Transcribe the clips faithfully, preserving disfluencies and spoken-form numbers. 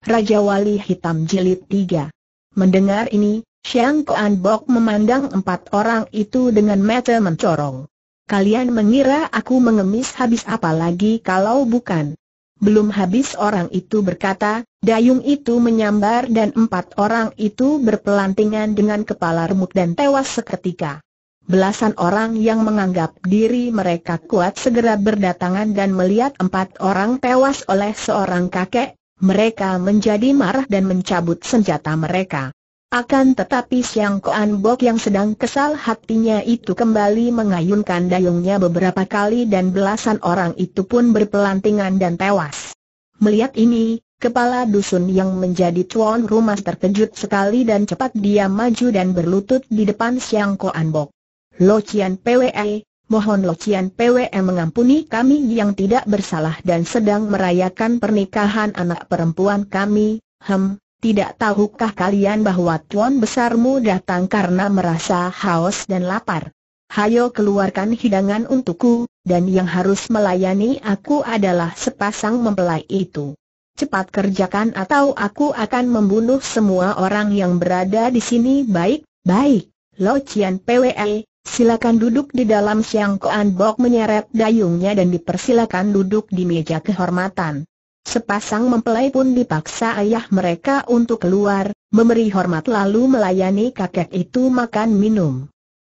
Raja Wali Hitam Jilid tiga. Mendengar ini, Siang Koan Bok memandang empat orang itu dengan mata mencorong. Kalian mengira aku mengemis habis, apalagi kalau bukan. Belum habis orang itu berkata, dayung itu menyambar dan empat orang itu berpelantingan dengan kepala remuk dan tewas seketika. Belasan orang yang menganggap diri mereka kuat segera berdatangan dan melihat empat orang tewas oleh seorang kakek. Mereka menjadi marah dan mencabut senjata mereka. Akan tetapi Siang Koan Bok yang sedang kesal hatinya itu kembali mengayunkan dayungnya beberapa kali dan belasan orang itu pun berpelantingan dan tewas. Melihat ini, kepala dusun yang menjadi tuan rumah terkejut sekali dan cepat dia maju dan berlutut di depan Siang Koan Bok. "Lo Cian Pwe, mohon Lo Cian Pwe mengampuni kami yang tidak bersalah dan sedang merayakan pernikahan anak perempuan kami. Hem, tidak tahukah kalian bahwa tuan besarmu datang karena merasa haus dan lapar? Hayo keluarkan hidangan untukku, dan yang harus melayani aku adalah sepasang mempelai itu. Cepat kerjakan atau aku akan membunuh semua orang yang berada di sini." "Baik, baik, Lo Cian Pwe. Silakan duduk di dalam." Siang Koan Bok menyeret dayungnya dan dipersilakan duduk di meja kehormatan. Sepasang mempelai pun dipaksa ayah mereka untuk keluar, memberi hormat lalu melayani kakek itu makan minum.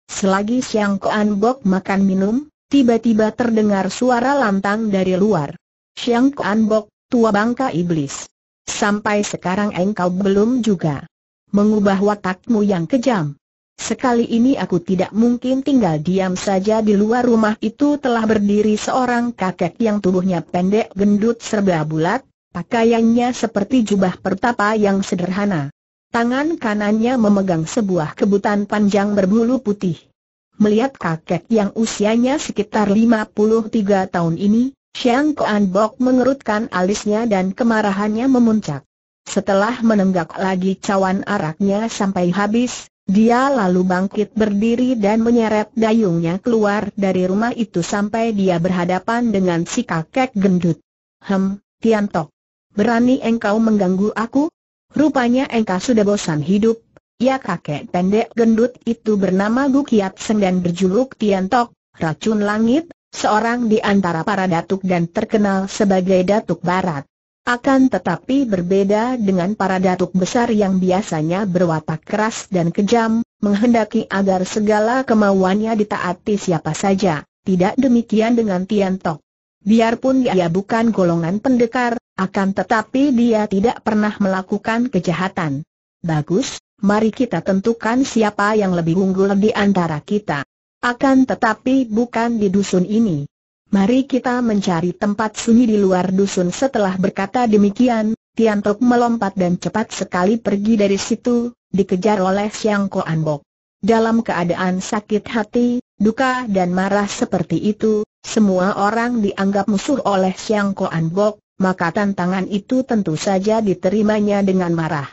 Selagi Siang Koan Bok makan minum, tiba-tiba terdengar suara lantang dari luar. "Siang Koan Bok, tua bangka iblis. Sampai sekarang engkau belum juga mengubah watakmu yang kejam. Sekali ini aku tidak mungkin tinggal diam saja." Di luar rumah itu telah berdiri seorang kakek yang tubuhnya pendek gendut serba bulat, pakaiannya seperti jubah pertapa yang sederhana. Tangan kanannya memegang sebuah kebutan panjang berbulu putih. Melihat kakek yang usianya sekitar lima puluh tiga tahun ini, Siang Koan Bok mengerutkan alisnya dan kemarahannya memuncak. Setelah menenggak lagi cawan araknya sampai habis, dia lalu bangkit berdiri dan menyeret dayungnya keluar dari rumah itu sampai dia berhadapan dengan si kakek gendut. "Hem, Tiantok. Berani engkau mengganggu aku? Rupanya engkau sudah bosan hidup." Ya, kakek pendek gendut itu bernama Gu Kiat Seng dan berjuluk Tiantok, Racun Langit, seorang di antara para datuk dan terkenal sebagai Datuk Barat. Akan tetapi berbeda dengan para datuk besar yang biasanya berwatak keras dan kejam, menghendaki agar segala kemauannya ditaati siapa saja, tidak demikian dengan Tiantok. Biarpun dia bukan golongan pendekar, akan tetapi dia tidak pernah melakukan kejahatan. "Bagus, mari kita tentukan siapa yang lebih unggul di antara kita. Akan tetapi bukan di dusun ini. Mari kita mencari tempat sunyi di luar dusun." Setelah berkata demikian, Tiantok melompat dan cepat sekali pergi dari situ, dikejar oleh Siang Koan Bok. Dalam keadaan sakit hati, duka dan marah seperti itu, semua orang dianggap musuh oleh Siang Koan Bok, maka tantangan itu tentu saja diterimanya dengan marah.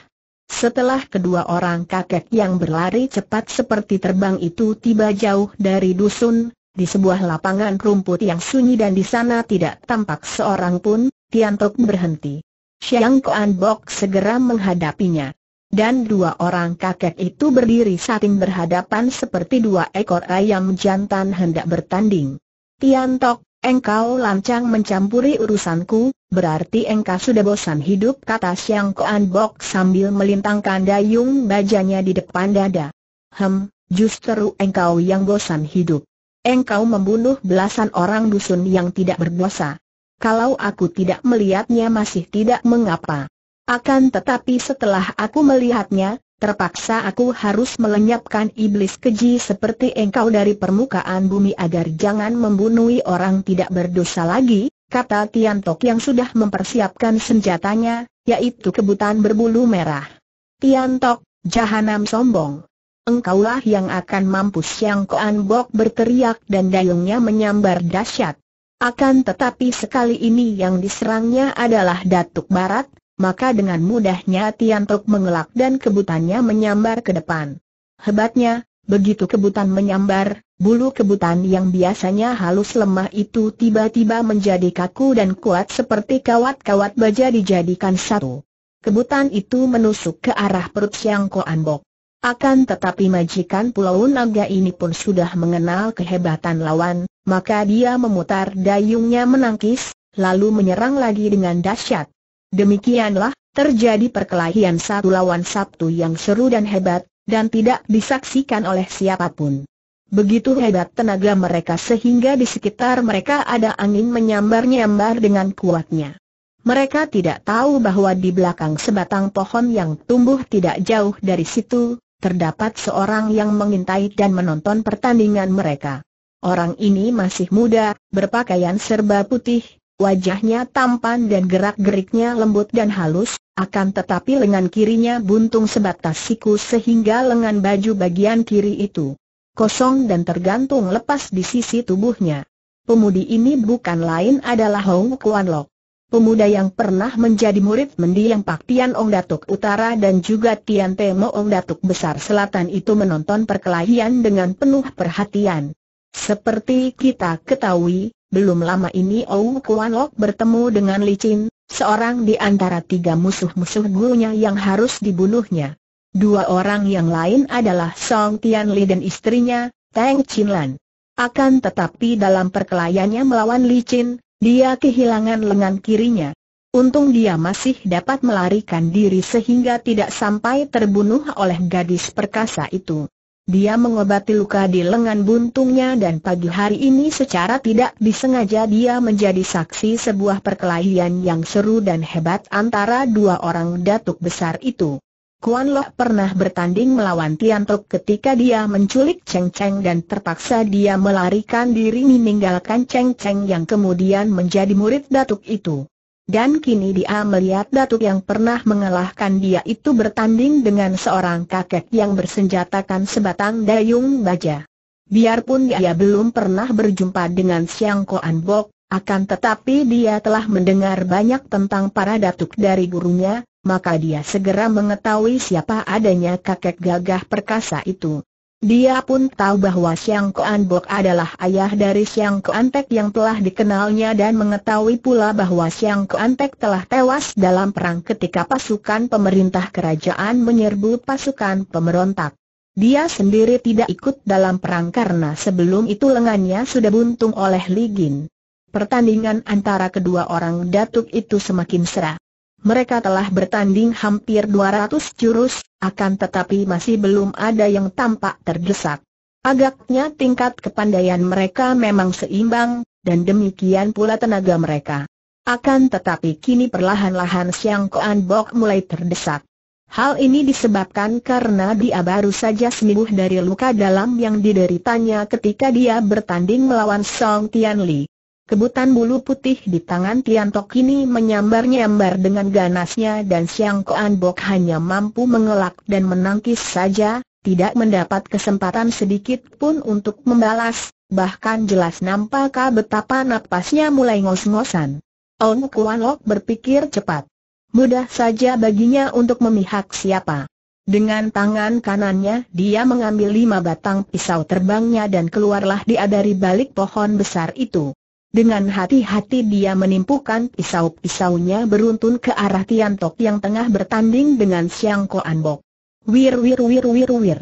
Setelah kedua orang kakek yang berlari cepat seperti terbang itu tiba jauh dari dusun, di sebuah lapangan rumput yang sunyi dan di sana tidak tampak seorang pun, Tiantok berhenti. Siang Koan Bok segera menghadapinya. Dan dua orang kakek itu berdiri saling berhadapan seperti dua ekor ayam jantan hendak bertanding. "Tiantok, engkau lancang mencampuri urusanku, berarti engkau sudah bosan hidup," kata Siang Koan Bok sambil melintangkan dayung bajanya di depan dada. "Hem, justru engkau yang bosan hidup. Engkau membunuh belasan orang dusun yang tidak berdosa. Kalau aku tidak melihatnya masih tidak mengapa. Akan tetapi setelah aku melihatnya, terpaksa aku harus melenyapkan iblis keji seperti engkau dari permukaan bumi agar jangan membunuh orang tidak berdosa lagi," kata Tiantok yang sudah mempersiapkan senjatanya, yaitu kebutan berbulu merah. "Tiantok, jahanam sombong. Engkaulah yang akan mampus!" Siang Koan Bok berteriak dan dayungnya menyambar dahsyat. Akan tetapi sekali ini yang diserangnya adalah Datuk Barat, maka dengan mudahnya Tiantok mengelak dan kebutannya menyambar ke depan. Hebatnya, begitu kebutan menyambar, bulu kebutan yang biasanya halus lemah itu tiba-tiba menjadi kaku dan kuat seperti kawat-kawat baja dijadikan satu. Kebutan itu menusuk ke arah perut Siang Ko An Bok. Akan tetapi majikan Pulau Naga ini pun sudah mengenal kehebatan lawan, maka dia memutar dayungnya menangkis, lalu menyerang lagi dengan dahsyat. Demikianlah, terjadi perkelahian satu lawan satu yang seru dan hebat, dan tidak disaksikan oleh siapapun. Begitu hebat tenaga mereka sehingga di sekitar mereka ada angin menyambar-nyambar dengan kuatnya. Mereka tidak tahu bahwa di belakang sebatang pohon yang tumbuh tidak jauh dari situ, terdapat seorang yang mengintai dan menonton pertandingan mereka. Orang ini masih muda, berpakaian serba putih, wajahnya tampan dan gerak-geriknya lembut dan halus, akan tetapi lengan kirinya buntung sebatas siku sehingga lengan baju bagian kiri itu kosong dan tergantung lepas di sisi tubuhnya. Pemudi ini bukan lain adalah Hong Kuan Lok, pemuda yang pernah menjadi murid mendiang Pak Tian Ong Datuk Utara dan juga Tian Te Mo Ong Datuk Besar Selatan itu menonton perkelahian dengan penuh perhatian. Seperti kita ketahui, belum lama ini Hong Kuan Lok bertemu dengan Li Chin, seorang di antara tiga musuh-musuh gurunya yang harus dibunuhnya. Dua orang yang lain adalah Song Tian Li dan istrinya, Teng Chin Lan. Akan tetapi dalam perkelahiannya melawan Li Chin, dia kehilangan lengan kirinya. Untung dia masih dapat melarikan diri sehingga tidak sampai terbunuh oleh gadis perkasa itu. Dia mengobati luka di lengan buntungnya dan pagi hari ini secara tidak disengaja dia menjadi saksi sebuah perkelahian yang seru dan hebat antara dua orang datuk besar itu. Kuan Lok pernah bertanding melawan Tian Tok ketika dia menculik Cheng Cheng dan terpaksa dia melarikan diri meninggalkan Cheng Cheng yang kemudian menjadi murid datuk itu. Dan kini dia melihat datuk yang pernah mengalahkan dia itu bertanding dengan seorang kakek yang bersenjatakan sebatang dayung baja. Biarpun dia belum pernah berjumpa dengan Siang Ko An Bok, akan tetapi dia telah mendengar banyak tentang para datuk dari gurunya, maka dia segera mengetahui siapa adanya kakek gagah perkasa itu. Dia pun tahu bahwa Siang Ko An Bok adalah ayah dari Siang Ko An Tek yang telah dikenalnya dan mengetahui pula bahwa Siang Ko An Tek telah tewas dalam perang ketika pasukan pemerintah kerajaan menyerbu pasukan pemberontak. Dia sendiri tidak ikut dalam perang karena sebelum itu lengannya sudah buntung oleh Li Jin. Pertandingan antara kedua orang datuk itu semakin seru. Mereka telah bertanding hampir dua ratus jurus, akan tetapi masih belum ada yang tampak terdesak. Agaknya tingkat kepandaian mereka memang seimbang, dan demikian pula tenaga mereka. Akan tetapi kini perlahan-lahan Siang Ko An Bok mulai terdesak. Hal ini disebabkan karena dia baru saja sembuh dari luka dalam yang dideritanya ketika dia bertanding melawan Song Tian Li. Kebutan bulu putih di tangan Tian Tok ini menyambar-nyambar dengan ganasnya dan Siang Ko An Bok hanya mampu mengelak dan menangkis saja, tidak mendapat kesempatan sedikit pun untuk membalas, bahkan jelas nampak betapa napasnya mulai ngos-ngosan. Hong Kuan Lok berpikir cepat. Mudah saja baginya untuk memihak siapa. Dengan tangan kanannya dia mengambil lima batang pisau terbangnya dan keluarlah dia dari balik pohon besar itu. Dengan hati-hati dia menimpukan pisau-pisaunya beruntun ke arah Tian Tok yang tengah bertanding dengan Siang Ko An Bok. Wir wir wir wir wir.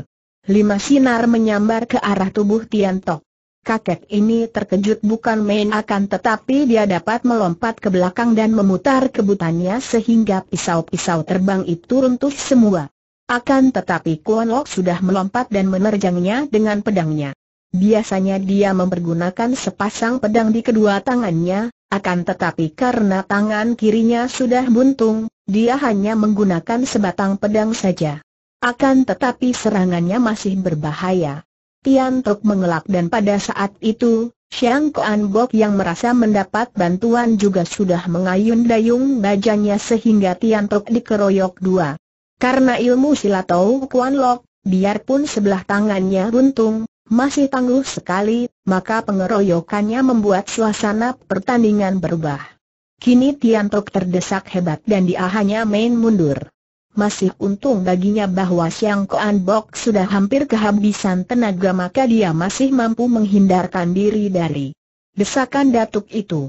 Lima sinar menyambar ke arah tubuh Tian Tok. Kakek ini terkejut bukan main akan tetapi dia dapat melompat ke belakang dan memutar kebutannya sehingga pisau-pisau terbang itu runtuh semua. Akan tetapi Kuan Lok sudah melompat dan menerjangnya dengan pedangnya. Biasanya dia mempergunakan sepasang pedang di kedua tangannya, akan tetapi karena tangan kirinya sudah buntung, dia hanya menggunakan sebatang pedang saja. Akan tetapi serangannya masih berbahaya. Tian Tok mengelak dan pada saat itu, Siang Ko An Bok yang merasa mendapat bantuan juga sudah mengayun dayung bajanya sehingga Tian Tok dikeroyok dua. Karena ilmu silat Hong Kuan Lok, biarpun sebelah tangannya buntung, masih tangguh sekali, maka pengeroyokannya membuat suasana pertandingan berubah. Kini Tian Tok terdesak hebat dan dia hanya main mundur. Masih untung baginya bahwa Siang Ko An Bok sudah hampir kehabisan tenaga maka dia masih mampu menghindarkan diri dari desakan datuk itu.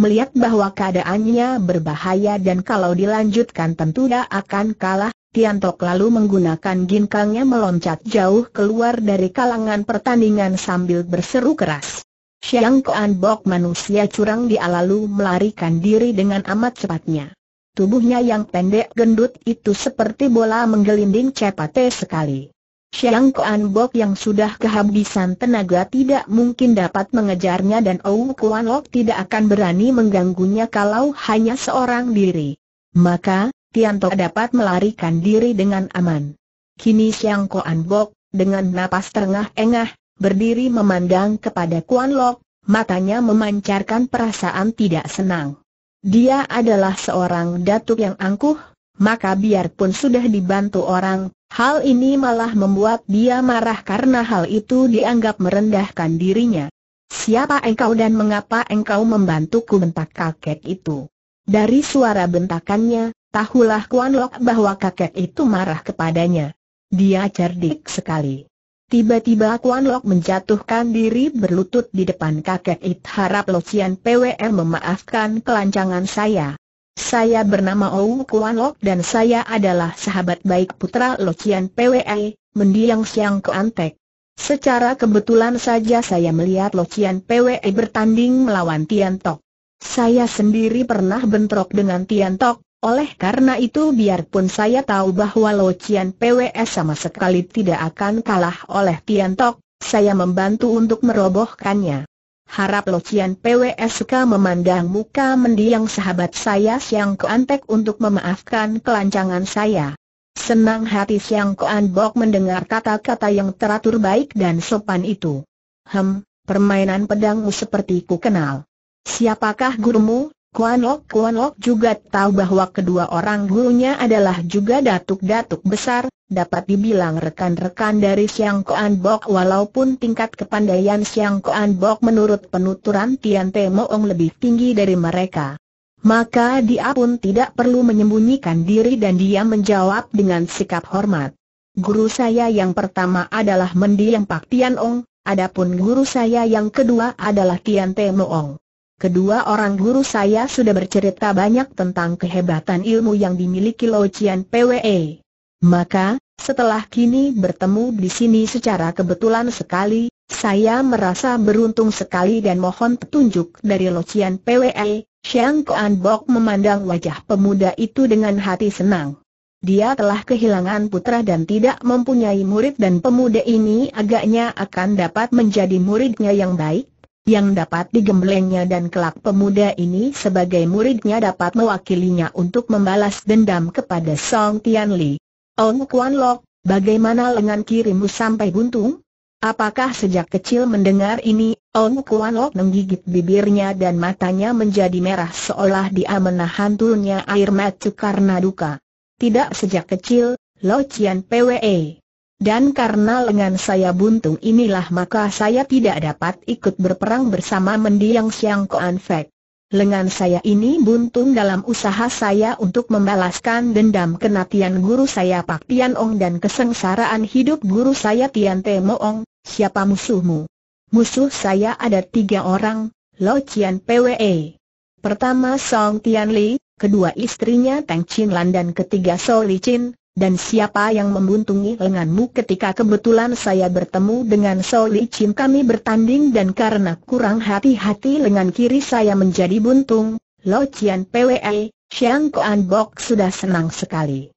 melihat bahwa keadaannya berbahaya dan kalau dilanjutkan tentu dia akan kalah, Tian Tok lalu menggunakan ginkangnya meloncat jauh keluar dari kalangan pertandingan sambil berseru keras. Siang Koan Bok manusia curang, dia lalu melarikan diri dengan amat cepatnya. Tubuhnya yang pendek gendut itu seperti bola menggelinding cepat sekali. Siang Koan Bok yang sudah kehabisan tenaga tidak mungkin dapat mengejarnya dan Ou Kuan Lok tidak akan berani mengganggunya kalau hanya seorang diri. Maka, Tian Tok dapat melarikan diri dengan aman. Kini Siang Koan Bok, dengan napas terengah-engah, berdiri memandang kepada Kuan Lok, matanya memancarkan perasaan tidak senang. Dia adalah seorang datuk yang angkuh, maka biarpun sudah dibantu orang, hal ini malah membuat dia marah karena hal itu dianggap merendahkan dirinya. "Siapa engkau dan mengapa engkau membantuku?" bentak kakek itu. Dari suara bentakannya, tahulah Kuan Lok bahwa kakek itu marah kepadanya. Dia cerdik sekali. Tiba-tiba Kuan Lok menjatuhkan diri berlutut di depan kakek itu. "Harap Locian P W R memaafkan kelancangan saya. Saya bernama Ou Kuan Lok dan saya adalah sahabat baik putra Locian P W R, mendiang Siang Koan Tek. Secara kebetulan saja saya melihat Locian P W R bertanding melawan Tian Tok. Saya sendiri pernah bentrok dengan Tian Tok, oleh karena itu biarpun saya tahu bahwa Locian P W R sama sekali tidak akan kalah oleh Tian Tok, saya membantu untuk merobohkannya. Harap Locian P W S suka memandang muka mendiang sahabat saya Siang Koan Tek untuk memaafkan kelancangan saya." Senang hati Siang Koan Bok mendengar kata-kata yang teratur baik dan sopan itu. "Hem, permainan pedangmu seperti ku kenal. Siapakah gurumu?" Kuan Lok Kuan Lok juga tahu bahwa kedua orang gurunya adalah juga datuk-datuk besar, dapat dibilang rekan-rekan dari Siang Koan Bok, walaupun tingkat kepandaian Siang Koan Bok menurut penuturan Tian Te Moong lebih tinggi dari mereka. Maka dia pun tidak perlu menyembunyikan diri dan dia menjawab dengan sikap hormat. "Guru saya yang pertama adalah mendiang Pak Tian Ong, adapun guru saya yang kedua adalah Tian Te Moong. Kedua orang guru saya sudah bercerita banyak tentang kehebatan ilmu yang dimiliki Locian P W E. Maka, setelah kini bertemu di sini secara kebetulan sekali, saya merasa beruntung sekali dan mohon petunjuk dari Locian P W E." Siang Koan Bok memandang wajah pemuda itu dengan hati senang. Dia telah kehilangan putra dan tidak mempunyai murid dan pemuda ini agaknya akan dapat menjadi muridnya yang baik, yang dapat digemblengnya dan kelak pemuda ini sebagai muridnya dapat mewakilinya untuk membalas dendam kepada Song Tianli. "Ong Kuan Lok, bagaimana lengan kirimu sampai buntung? Apakah sejak kecil?" Mendengar ini, Ong Kuan Lok menggigit bibirnya dan matanya menjadi merah seolah dia menahan turunnya air mata karena duka. "Tidak sejak kecil, Locian P W E. Dan karena lengan saya buntung inilah maka saya tidak dapat ikut berperang bersama mendiang Siang Koan Fek. Lengan saya ini buntung dalam usaha saya untuk membalaskan dendam kematian guru saya Pak Tian Ong dan kesengsaraan hidup guru saya Tian Te Moong." "Siapa musuhmu?" "Musuh saya ada tiga orang, Locian P W E. Pertama Song Tianli, kedua istrinya Tang Chin Lan dan ketiga So Li Chin. Dan siapa yang membuntungi lenganmu?" "Ketika kebetulan saya bertemu dengan So Li Chin kami bertanding dan karena kurang hati-hati lengan kiri saya menjadi buntung, Locian P W E." Siang Koan Bok sudah senang sekali.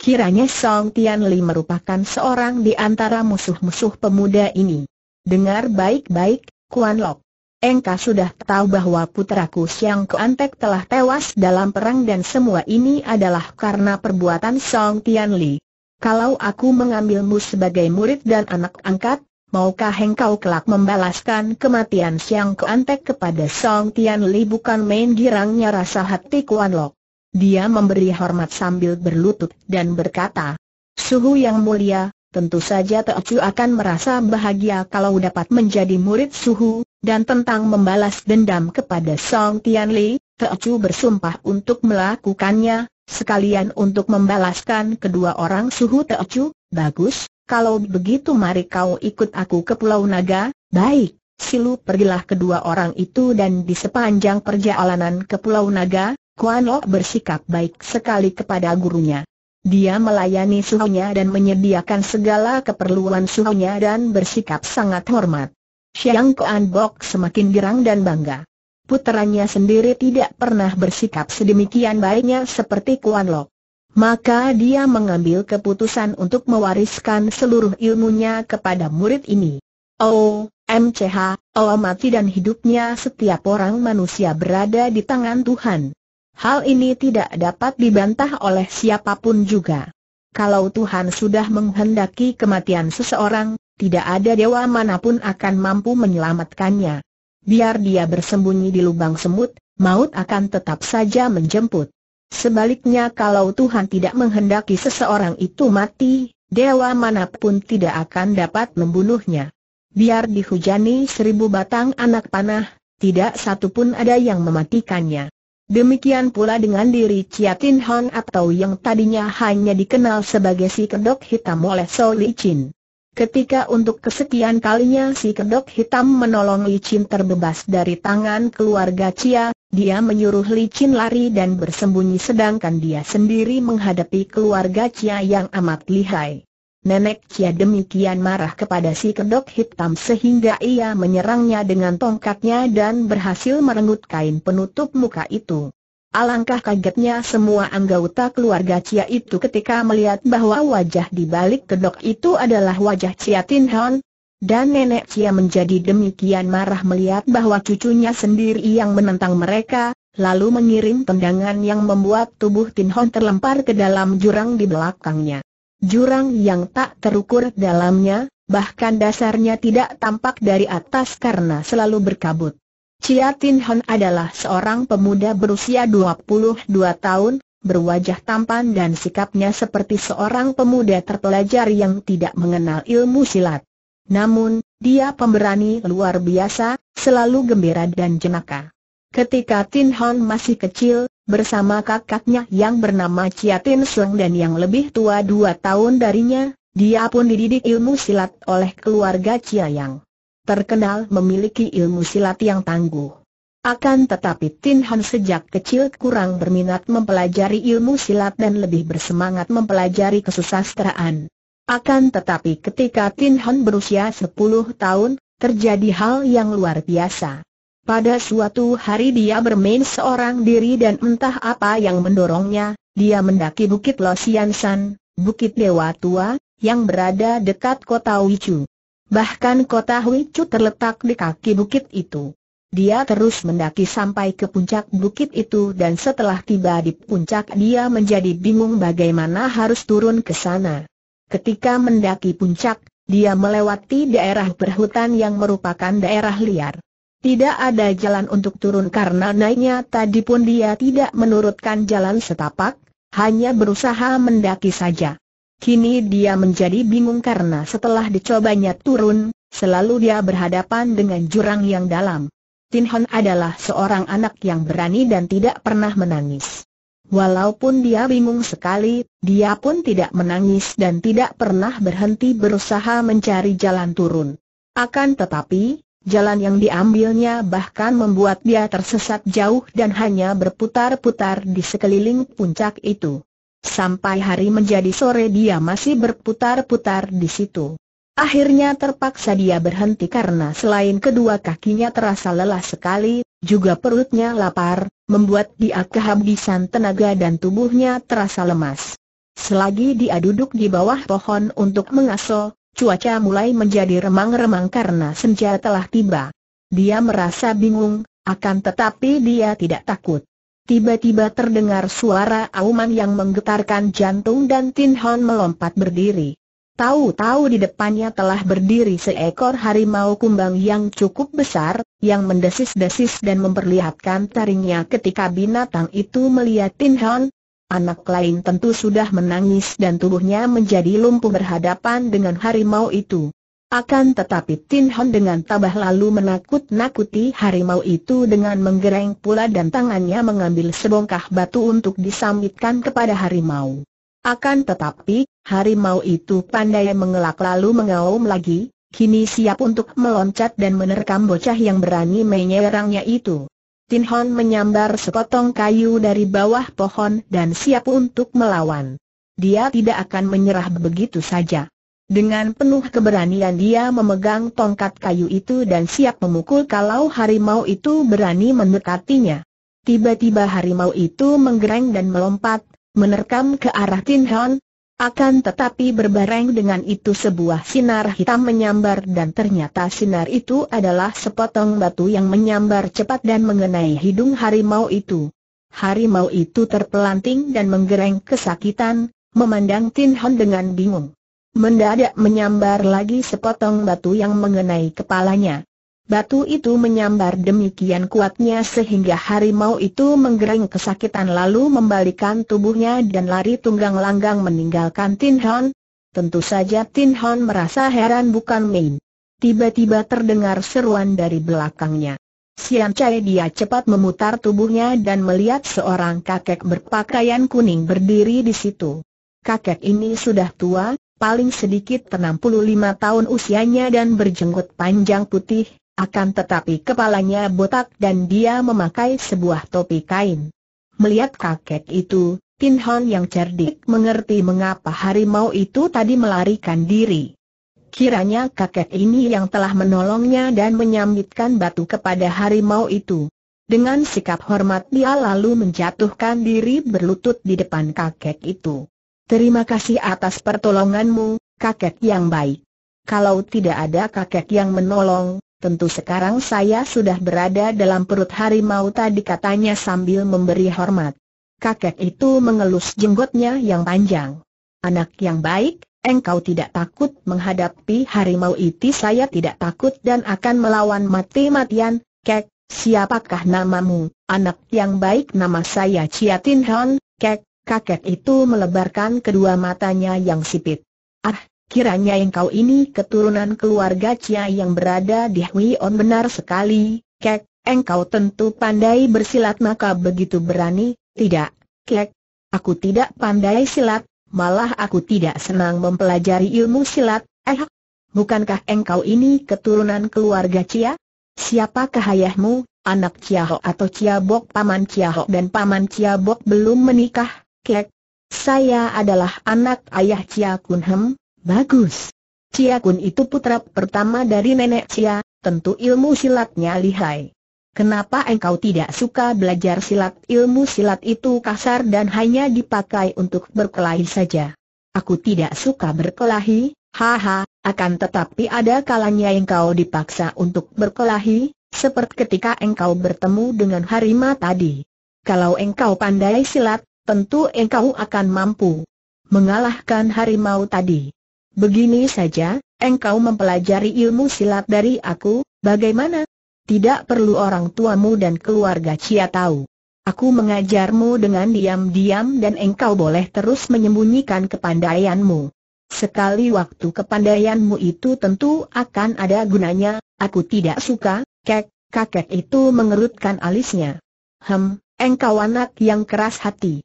Kiranya Song Tianli merupakan seorang di antara musuh-musuh pemuda ini. "Dengar baik-baik, Kuan Lok. Engkau sudah tahu bahwa putraku Siang Koan Tek telah tewas dalam perang dan semua ini adalah karena perbuatan Song Tianli. Kalau aku mengambilmu sebagai murid dan anak angkat, maukah engkau kelak membalaskan kematian Siang Koan Tek kepada Song Tianli?" Bukan main girangnya rasa hati Kuan Lok. Dia memberi hormat sambil berlutut dan berkata, "Suhu yang mulia, tentu saja Teocu akan merasa bahagia kalau dapat menjadi murid Suhu, dan tentang membalas dendam kepada Song Tianli, Teocu bersumpah untuk melakukannya, sekalian untuk membalaskan kedua orang Suhu Teocu." "Bagus, kalau begitu mari kau ikut aku ke Pulau Naga." "Baik, Silu pergilah kedua orang itu, dan di sepanjang perjalanan ke Pulau Naga, Kuan Lo bersikap baik sekali kepada gurunya. Dia melayani suhunya dan menyediakan segala keperluan suhunya dan bersikap sangat hormat. Siang Kuan Bok semakin girang dan bangga. Puteranya sendiri tidak pernah bersikap sedemikian baiknya seperti Kuan Lo. Maka dia mengambil keputusan untuk mewariskan seluruh ilmunya kepada murid ini. Oh, M C H, oh mati dan hidupnya setiap orang manusia berada di tangan Tuhan. Hal ini tidak dapat dibantah oleh siapapun juga. Kalau Tuhan sudah menghendaki kematian seseorang, tidak ada dewa manapun akan mampu menyelamatkannya. Biar dia bersembunyi di lubang semut, maut akan tetap saja menjemput. Sebaliknya, kalau Tuhan tidak menghendaki seseorang itu mati, dewa manapun tidak akan dapat membunuhnya. Biar dihujani seribu batang anak panah, tidak satu pun ada yang mematikannya. Demikian pula dengan diri Chia Tin Hon atau yang tadinya hanya dikenal sebagai si kedok hitam oleh So Li Chin. Ketika untuk kesekian kalinya si kedok hitam menolong Li Chin terbebas dari tangan keluarga Chia, dia menyuruh Li Chin lari dan bersembunyi sedangkan dia sendiri menghadapi keluarga Chia yang amat lihai. Nenek Chia demikian marah kepada si kedok hitam sehingga ia menyerangnya dengan tongkatnya dan berhasil merenggut kain penutup muka itu. Alangkah kagetnya semua anggota keluarga Chia itu ketika melihat bahwa wajah di balik kedok itu adalah wajah Chia Tin Hon. Dan nenek Chia menjadi demikian marah melihat bahwa cucunya sendiri yang menentang mereka, lalu mengirim tendangan yang membuat tubuh Tin Hon terlempar ke dalam jurang di belakangnya. Jurang yang tak terukur dalamnya, bahkan dasarnya tidak tampak dari atas karena selalu berkabut. Chia Tin Hon adalah seorang pemuda berusia dua puluh dua tahun, berwajah tampan dan sikapnya seperti seorang pemuda terpelajar yang tidak mengenal ilmu silat. Namun, dia pemberani luar biasa, selalu gembira dan jenaka. Ketika Tin Hon masih kecil, bersama kakaknya yang bernama Chia Tin Sung dan yang lebih tua dua tahun darinya, dia pun dididik ilmu silat oleh keluarga Chia yang terkenal memiliki ilmu silat yang tangguh. Akan tetapi Tin Hon sejak kecil kurang berminat mempelajari ilmu silat dan lebih bersemangat mempelajari kesusastraan. Akan tetapi ketika Tin Hon berusia sepuluh tahun, terjadi hal yang luar biasa. Pada suatu hari dia bermain seorang diri dan entah apa yang mendorongnya, dia mendaki Bukit Losian San, Bukit Dewa Tua, yang berada dekat kota Wichu. Bahkan kota Huichu terletak di kaki bukit itu. Dia terus mendaki sampai ke puncak bukit itu dan setelah tiba di puncak dia menjadi bingung bagaimana harus turun ke sana. Ketika mendaki puncak, dia melewati daerah berhutan yang merupakan daerah liar. Tidak ada jalan untuk turun karena naiknya tadi pun dia tidak menurutkan jalan setapak, hanya berusaha mendaki saja. Kini dia menjadi bingung karena setelah dicobanya turun, selalu dia berhadapan dengan jurang yang dalam. Tin Hon adalah seorang anak yang berani dan tidak pernah menangis. Walaupun dia bingung sekali, dia pun tidak menangis dan tidak pernah berhenti berusaha mencari jalan turun. Akan tetapi, jalan yang diambilnya bahkan membuat dia tersesat jauh dan hanya berputar-putar di sekeliling puncak itu. Sampai hari menjadi sore dia masih berputar-putar di situ. Akhirnya terpaksa dia berhenti karena selain kedua kakinya terasa lelah sekali, juga perutnya lapar, membuat dia kehabisan tenaga dan tubuhnya terasa lemas. Selagi dia duduk di bawah pohon untuk mengaso, cuaca mulai menjadi remang-remang karena senja telah tiba. Dia merasa bingung, akan tetapi dia tidak takut. Tiba-tiba terdengar suara auman yang menggetarkan jantung dan Tin Hon melompat berdiri. Tahu-tahu di depannya telah berdiri seekor harimau kumbang yang cukup besar, yang mendesis-desis dan memperlihatkan taringnya ketika binatang itu melihat Tin Hon. Anak lain tentu sudah menangis dan tubuhnya menjadi lumpuh berhadapan dengan harimau itu. Akan tetapi Tin Hon dengan tabah lalu menakut-nakuti harimau itu dengan menggereng pula dan tangannya mengambil sebongkah batu untuk disamitkan kepada harimau. Akan tetapi, harimau itu pandai mengelak lalu mengaum lagi, kini siap untuk meloncat dan menerkam bocah yang berani menyerangnya itu. Tin Hon menyambar sepotong kayu dari bawah pohon dan siap untuk melawan. Dia tidak akan menyerah begitu saja. Dengan penuh keberanian dia memegang tongkat kayu itu dan siap memukul kalau harimau itu berani mendekatinya. Tiba-tiba harimau itu menggereng dan melompat, menerkam ke arah Tin Hon. Akan tetapi berbareng dengan itu sebuah sinar hitam menyambar dan ternyata sinar itu adalah sepotong batu yang menyambar cepat dan mengenai hidung harimau itu. Harimau itu terpelanting dan menggereng kesakitan, memandang Tin Hon dengan bingung. Mendadak menyambar lagi sepotong batu yang mengenai kepalanya. Batu itu menyambar demikian kuatnya sehingga harimau itu menggereng kesakitan lalu membalikan tubuhnya dan lari tunggang-langgang meninggalkan Tin Hon. Tentu saja Tin Hon merasa heran bukan main. Tiba-tiba terdengar seruan dari belakangnya. Sian Chai dia cepat memutar tubuhnya dan melihat seorang kakek berpakaian kuning berdiri di situ. Kakek ini sudah tua, paling sedikit enam puluh lima tahun usianya dan berjenggot panjang putih. Akan tetapi kepalanya botak dan dia memakai sebuah topi kain. Melihat kakek itu, Tin Hon yang cerdik mengerti mengapa harimau itu tadi melarikan diri. Kiranya kakek ini yang telah menolongnya dan menyambitkan batu kepada harimau itu. Dengan sikap hormat dia lalu menjatuhkan diri berlutut di depan kakek itu. "Terima kasih atas pertolonganmu, kakek yang baik. Kalau tidak ada kakek yang menolong, tentu sekarang saya sudah berada dalam perut harimau tadi," katanya sambil memberi hormat. Kakek itu mengelus jenggotnya yang panjang. "Anak yang baik, engkau tidak takut menghadapi harimau itu?" "Saya tidak takut dan akan melawan mati-matian, kek." "Siapakah namamu, anak yang baik?" "Nama saya Chia Tin Hon, kek." Kakek itu melebarkan kedua matanya yang sipit. "Ah, kiranya engkau ini keturunan keluarga Chia yang berada di Hui On." "Benar sekali, kek. Engkau tentu pandai bersilat maka begitu berani." "Tidak, kek. Aku tidak pandai silat, malah aku tidak senang mempelajari ilmu silat." "Eh, bukankah engkau ini keturunan keluarga Chia? Siapakah ayahmu, anak Chia Ho atau Chia Bok?" "Paman Chia Ho dan paman Chia Bok belum menikah, kek. Saya adalah anak ayah Chia Kun Hem." "Bagus. Chia Kun itu putra pertama dari nenek Chia, tentu ilmu silatnya lihai. Kenapa engkau tidak suka belajar silat? Ilmu silat itu kasar dan hanya dipakai untuk berkelahi saja." "Aku tidak suka berkelahi, haha, akan tetapi ada kalanya engkau dipaksa untuk berkelahi, seperti ketika engkau bertemu dengan harimau tadi. Kalau engkau pandai silat, tentu engkau akan mampu mengalahkan harimau tadi. Begini saja, engkau mempelajari ilmu silat dari aku, bagaimana?" "Tidak perlu orang tuamu dan keluarga Chia tahu. Aku mengajarmu dengan diam-diam dan engkau boleh terus menyembunyikan kepandaianmu. Sekali waktu kepandaianmu itu tentu akan ada gunanya." "Aku tidak suka, kek." Kakek itu mengerutkan alisnya. "Hem, engkau anak yang keras hati.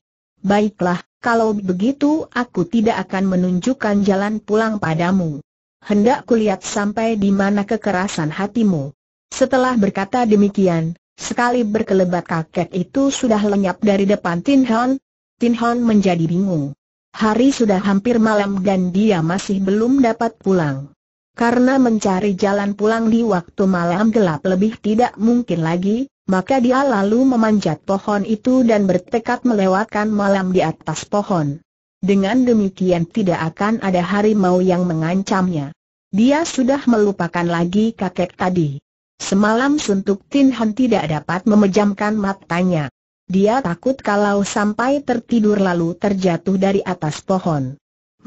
Baiklah. Kalau begitu aku tidak akan menunjukkan jalan pulang padamu. Hendak kulihat sampai di mana kekerasan hatimu." Setelah berkata demikian, sekali berkelebat kakek itu sudah lenyap dari depan Tin Hon. Tin Hon menjadi bingung. Hari sudah hampir malam dan dia masih belum dapat pulang. Karena mencari jalan pulang di waktu malam gelap lebih tidak mungkin lagi, maka dia lalu memanjat pohon itu dan bertekad melewatkan malam di atas pohon. Dengan demikian tidak akan ada harimau yang mengancamnya. Dia sudah melupakan lagi kakek tadi. Semalam suntuk Tin Hon tidak dapat memejamkan matanya. Dia takut kalau sampai tertidur lalu terjatuh dari atas pohon.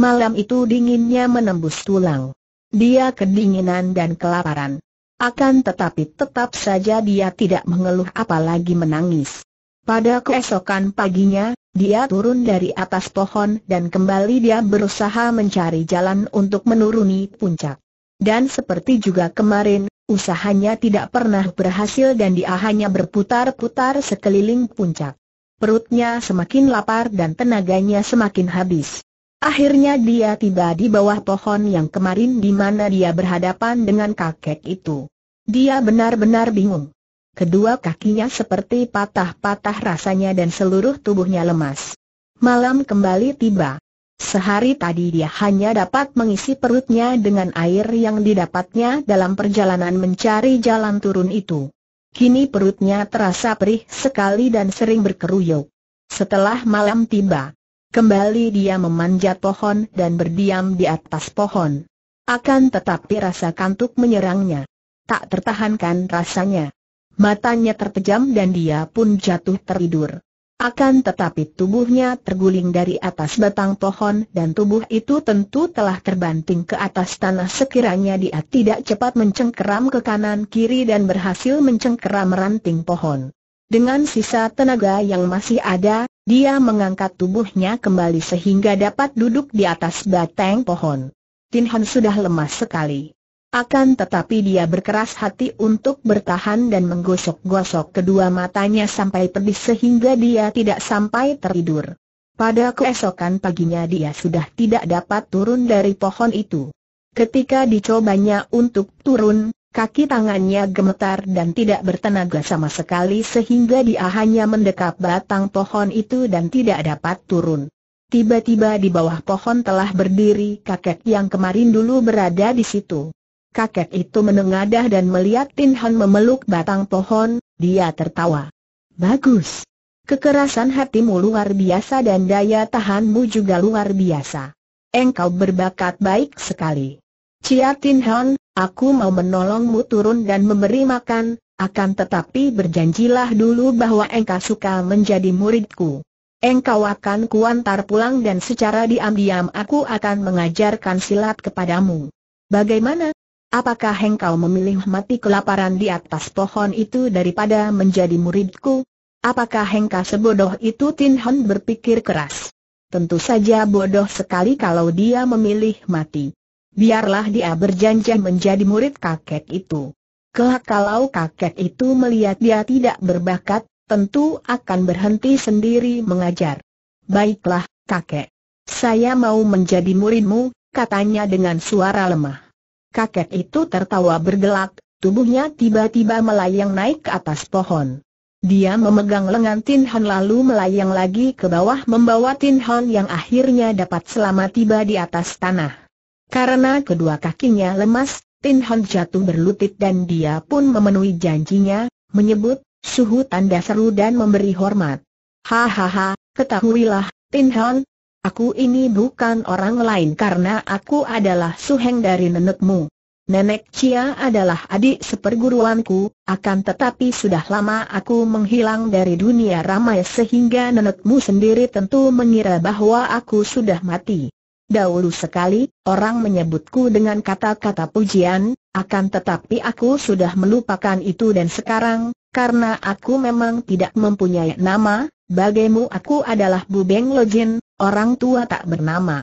Malam itu dinginnya menembus tulang. Dia kedinginan dan kelaparan. Akan tetapi tetap saja dia tidak mengeluh apalagi menangis. Pada keesokan paginya, dia turun dari atas pohon dan kembali dia berusaha mencari jalan untuk menuruni puncak. Dan seperti juga kemarin, usahanya tidak pernah berhasil dan dia hanya berputar-putar sekeliling puncak. Perutnya semakin lapar dan tenaganya semakin habis. Akhirnya dia tiba di bawah pohon yang kemarin di mana dia berhadapan dengan kakek itu. Dia benar-benar bingung. Kedua kakinya seperti patah-patah rasanya dan seluruh tubuhnya lemas. Malam kembali tiba. Sehari tadi dia hanya dapat mengisi perutnya dengan air yang didapatnya dalam perjalanan mencari jalan turun itu. Kini perutnya terasa perih sekali dan sering berkeruyuk. Setelah malam tiba, kembali dia memanjat pohon dan berdiam di atas pohon. Akan tetapi rasa kantuk menyerangnya. Tak tertahankan rasanya. Matanya terpejam dan dia pun jatuh tertidur. Akan tetapi tubuhnya terguling dari atas batang pohon dan tubuh itu tentu telah terbanting ke atas tanah sekiranya dia tidak cepat mencengkeram ke kanan kiri dan berhasil mencengkeram ranting pohon. Dengan sisa tenaga yang masih ada, dia mengangkat tubuhnya kembali sehingga dapat duduk di atas batang pohon. Tin Han sudah lemas sekali. Akan tetapi dia berkeras hati untuk bertahan dan menggosok-gosok kedua matanya sampai pedih sehingga dia tidak sampai tertidur. Pada keesokan paginya dia sudah tidak dapat turun dari pohon itu. Ketika dicobanya untuk turun, kaki tangannya gemetar dan tidak bertenaga sama sekali sehingga dia hanya mendekap batang pohon itu dan tidak dapat turun. Tiba-tiba di bawah pohon telah berdiri kakek yang kemarin dulu berada di situ. Kakek itu menengadah dan melihat Tin Han memeluk batang pohon, dia tertawa. Bagus. Kekerasan hatimu luar biasa dan daya tahanmu juga luar biasa. Engkau berbakat baik sekali. Cia Tin Han, aku mau menolongmu turun dan memberi makan, akan tetapi berjanjilah dulu bahwa engkau suka menjadi muridku. Engkau akan kuantar pulang dan secara diam-diam aku akan mengajarkan silat kepadamu. Bagaimana? Apakah engkau memilih mati kelaparan di atas pohon itu daripada menjadi muridku? Apakah engkau sebodoh itu? Tin Han berpikir keras. Tentu saja bodoh sekali kalau dia memilih mati. Biarlah dia berjanji menjadi murid kakek itu. Kelak kalau kakek itu melihat dia tidak berbakat, tentu akan berhenti sendiri mengajar. Baiklah, kakek. Saya mau menjadi muridmu, katanya dengan suara lemah. Kakek itu tertawa bergelak, tubuhnya tiba-tiba melayang naik ke atas pohon. Dia memegang lengan Tin Han lalu melayang lagi ke bawah membawa Tin Han yang akhirnya dapat selamat tiba di atas tanah. Karena kedua kakinya lemas, Tin Han jatuh berlutut dan dia pun memenuhi janjinya, menyebut, suhu tanda seru dan memberi hormat. Hahaha, ketahuilah, Tin Han. Aku ini bukan orang lain karena aku adalah suheng dari nenekmu. Nenek Cia adalah adik seperguruanku, akan tetapi sudah lama aku menghilang dari dunia ramai sehingga nenekmu sendiri tentu mengira bahwa aku sudah mati. Dahulu sekali, orang menyebutku dengan kata-kata pujian, akan tetapi aku sudah melupakan itu dan sekarang, karena aku memang tidak mempunyai nama, bagimu aku adalah Bubeng Lojin, orang tua tak bernama.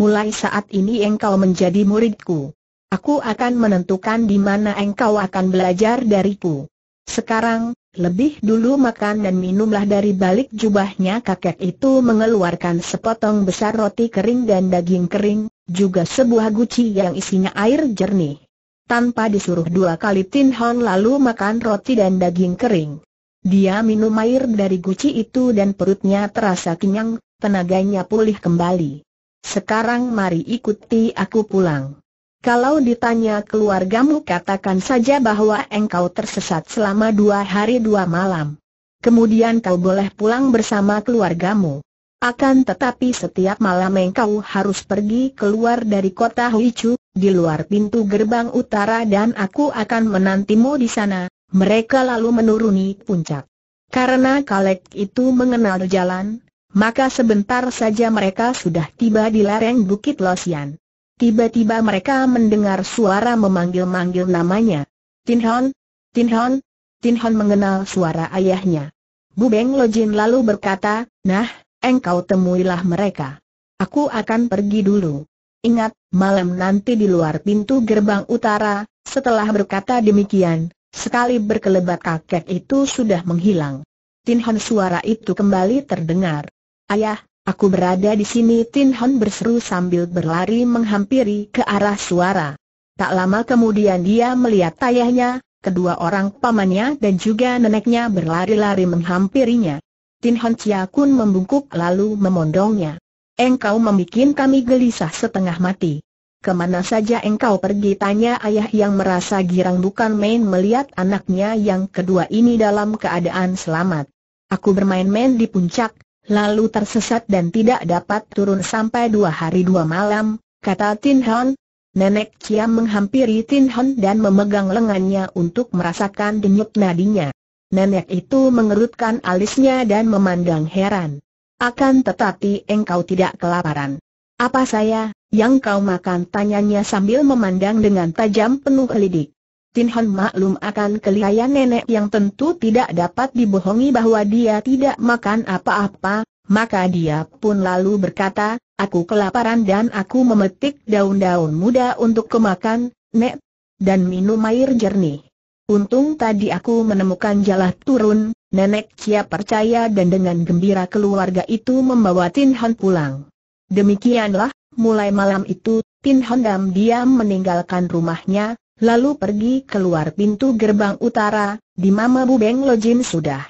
Mulai saat ini engkau menjadi muridku. Aku akan menentukan di mana engkau akan belajar dariku. Sekarang, lebih dulu makan dan minumlah. Dari balik jubahnya kakek itu mengeluarkan sepotong besar roti kering dan daging kering, juga sebuah guci yang isinya air jernih. Tanpa disuruh dua kali Tin Han lalu makan roti dan daging kering. Dia minum air dari guci itu dan perutnya terasa kenyang, tenaganya pulih kembali. Sekarang mari ikuti aku pulang. Kalau ditanya keluargamu katakan saja bahwa engkau tersesat selama dua hari dua malam. Kemudian kau boleh pulang bersama keluargamu. Akan tetapi setiap malam engkau harus pergi keluar dari kota Huichu, di luar pintu gerbang utara dan aku akan menantimu di sana. Mereka lalu menuruni puncak. Karena kalek itu mengenal jalan, maka sebentar saja mereka sudah tiba di lereng Bukit Losian. Tiba-tiba mereka mendengar suara memanggil-manggil namanya. Tin Han, Tin Han, Tin Han mengenal suara ayahnya. Bubeng Lojin lalu berkata, nah, engkau temuilah mereka. Aku akan pergi dulu. Ingat, malam nanti di luar pintu gerbang utara. Setelah berkata demikian, sekali berkelebat kakek itu sudah menghilang. Tin Han suara itu kembali terdengar. Ayah, Aku berada di sini, Tin Hon berseru sambil berlari menghampiri ke arah suara. Tak lama kemudian dia melihat ayahnya, kedua orang pamannya dan juga neneknya berlari-lari menghampirinya. Tin Hon Chia Kun membungkuk lalu memondongnya. Engkau membuat kami gelisah setengah mati. Kemana saja engkau pergi? Tanya ayah yang merasa girang bukan main melihat anaknya yang kedua ini dalam keadaan selamat. Aku bermain-main di puncak, lalu tersesat dan tidak dapat turun sampai dua hari dua malam, kata Tin Hon. Nenek Chia menghampiri Tin Hon dan memegang lengannya untuk merasakan denyut nadinya. Nenek itu mengerutkan alisnya dan memandang heran. Akan tetapi engkau tidak kelaparan. Apa saya yang kau makan? Tanyanya sambil memandang dengan tajam penuh lidik. Tin Hon maklum akan kelihayan nenek yang tentu tidak dapat dibohongi bahwa dia tidak makan apa-apa, maka dia pun lalu berkata, aku kelaparan dan aku memetik daun-daun muda untuk kemakan, Nek, dan minum air jernih. Untung tadi aku menemukan jalan turun. Nenek Chia percaya dan dengan gembira keluarga itu membawa Tin Hon pulang. Demikianlah, mulai malam itu, Tin Hon diam diam meninggalkan rumahnya, lalu pergi keluar pintu gerbang utara, di Mama Bubeng Lojin sudah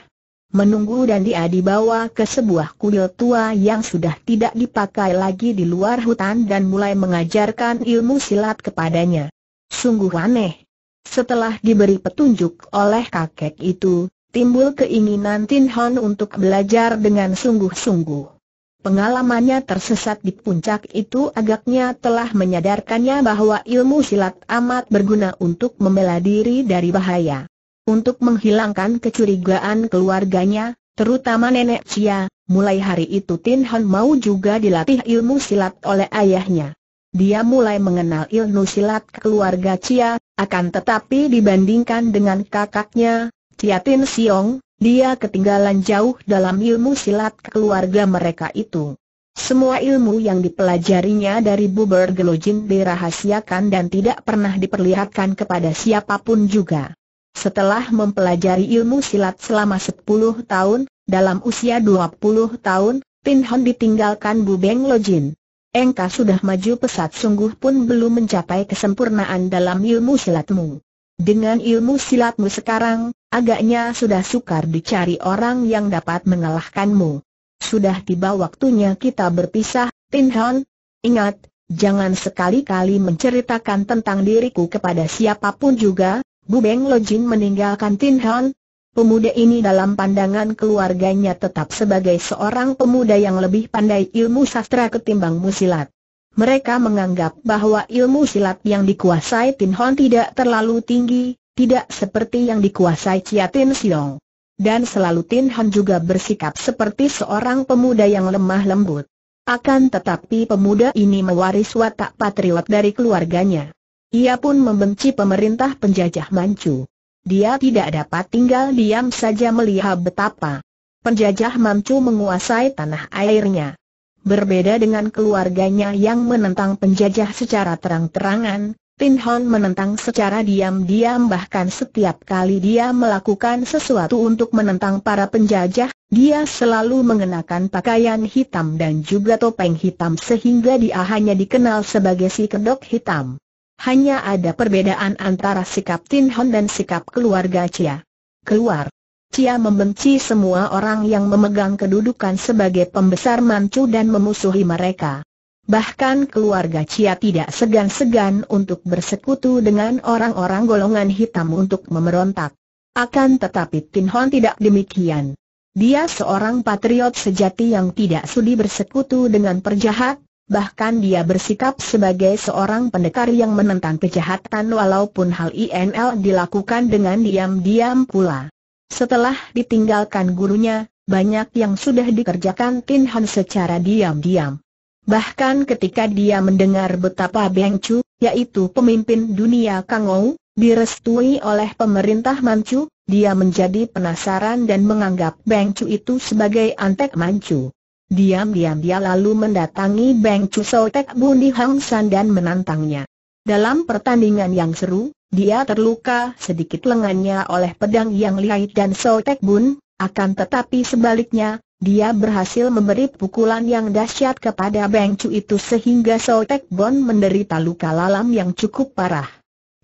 menunggu dan dia dibawa ke sebuah kuil tua yang sudah tidak dipakai lagi di luar hutan dan mulai mengajarkan ilmu silat kepadanya. Sungguh aneh. Setelah diberi petunjuk oleh kakek itu, timbul keinginan Tin Hon untuk belajar dengan sungguh-sungguh. Pengalamannya tersesat di puncak itu agaknya telah menyadarkannya bahwa ilmu silat amat berguna untuk membela diri dari bahaya. Untuk menghilangkan kecurigaan keluarganya, terutama nenek Chia, mulai hari itu Tin Hon mau juga dilatih ilmu silat oleh ayahnya. Dia mulai mengenal ilmu silat keluarga Chia, akan tetapi dibandingkan dengan kakaknya, Chia Tin Siong, dia ketinggalan jauh dalam ilmu silat keluarga mereka itu. Semua ilmu yang dipelajarinya dari Buber Gelojin dirahasiakan dan tidak pernah diperlihatkan kepada siapapun juga. Setelah mempelajari ilmu silat selama sepuluh tahun, dalam usia dua puluh tahun, Tin Hon ditinggalkan Bubeng Lojin. Engkau sudah maju pesat, sungguh pun belum mencapai kesempurnaan dalam ilmu silatmu. Dengan ilmu silatmu sekarang, agaknya sudah sukar dicari orang yang dapat mengalahkanmu. Sudah tiba waktunya kita berpisah, Tin Hon. Ingat, jangan sekali-kali menceritakan tentang diriku kepada siapapun juga. Bubeng Lojin meninggalkan Tin Hon. Pemuda ini dalam pandangan keluarganya tetap sebagai seorang pemuda yang lebih pandai ilmu sastra ketimbang musilat. Mereka menganggap bahwa ilmu silat yang dikuasai Tin Hon tidak terlalu tinggi, tidak seperti yang dikuasai Chia Tin Siong. Dan selalu Tin Hon juga bersikap seperti seorang pemuda yang lemah lembut. Akan tetapi pemuda ini mewaris watak patriot dari keluarganya. Ia pun membenci pemerintah penjajah Manchu. Dia tidak dapat tinggal diam saja melihat betapa penjajah Manchu menguasai tanah airnya. Berbeda dengan keluarganya yang menentang penjajah secara terang-terangan, Tin Hon menentang secara diam-diam. Bahkan setiap kali dia melakukan sesuatu untuk menentang para penjajah, dia selalu mengenakan pakaian hitam dan juga topeng hitam sehingga dia hanya dikenal sebagai si kedok hitam. Hanya ada perbedaan antara sikap Tin Hon dan sikap keluarga Chia. Keluar. Chia membenci semua orang yang memegang kedudukan sebagai pembesar Manchu dan memusuhi mereka. Bahkan keluarga Chia tidak segan-segan untuk bersekutu dengan orang-orang golongan hitam untuk memberontak. Akan tetapi Tin Hon tidak demikian. Dia seorang patriot sejati yang tidak sudi bersekutu dengan penjahat, bahkan dia bersikap sebagai seorang pendekar yang menentang kejahatan walaupun hal ini dilakukan dengan diam-diam pula. Setelah ditinggalkan gurunya, banyak yang sudah dikerjakan Tin Hon secara diam-diam. Bahkan ketika dia mendengar betapa Beng Chu, yaitu pemimpin dunia Kangou, direstui oleh pemerintah Manchu, dia menjadi penasaran dan menganggap Beng Chu itu sebagai antek Manchu. Diam-diam dia lalu mendatangi Beng Chu Sotek Bundi Hang San dan menantangnya. Dalam pertandingan yang seru, dia terluka sedikit lengannya oleh pedang yang lihai dan Sotek Bun, akan tetapi sebaliknya, Dia berhasil memberi pukulan yang dahsyat kepada Beng Cu itu sehingga So Tek Bon menderita luka lalam yang cukup parah.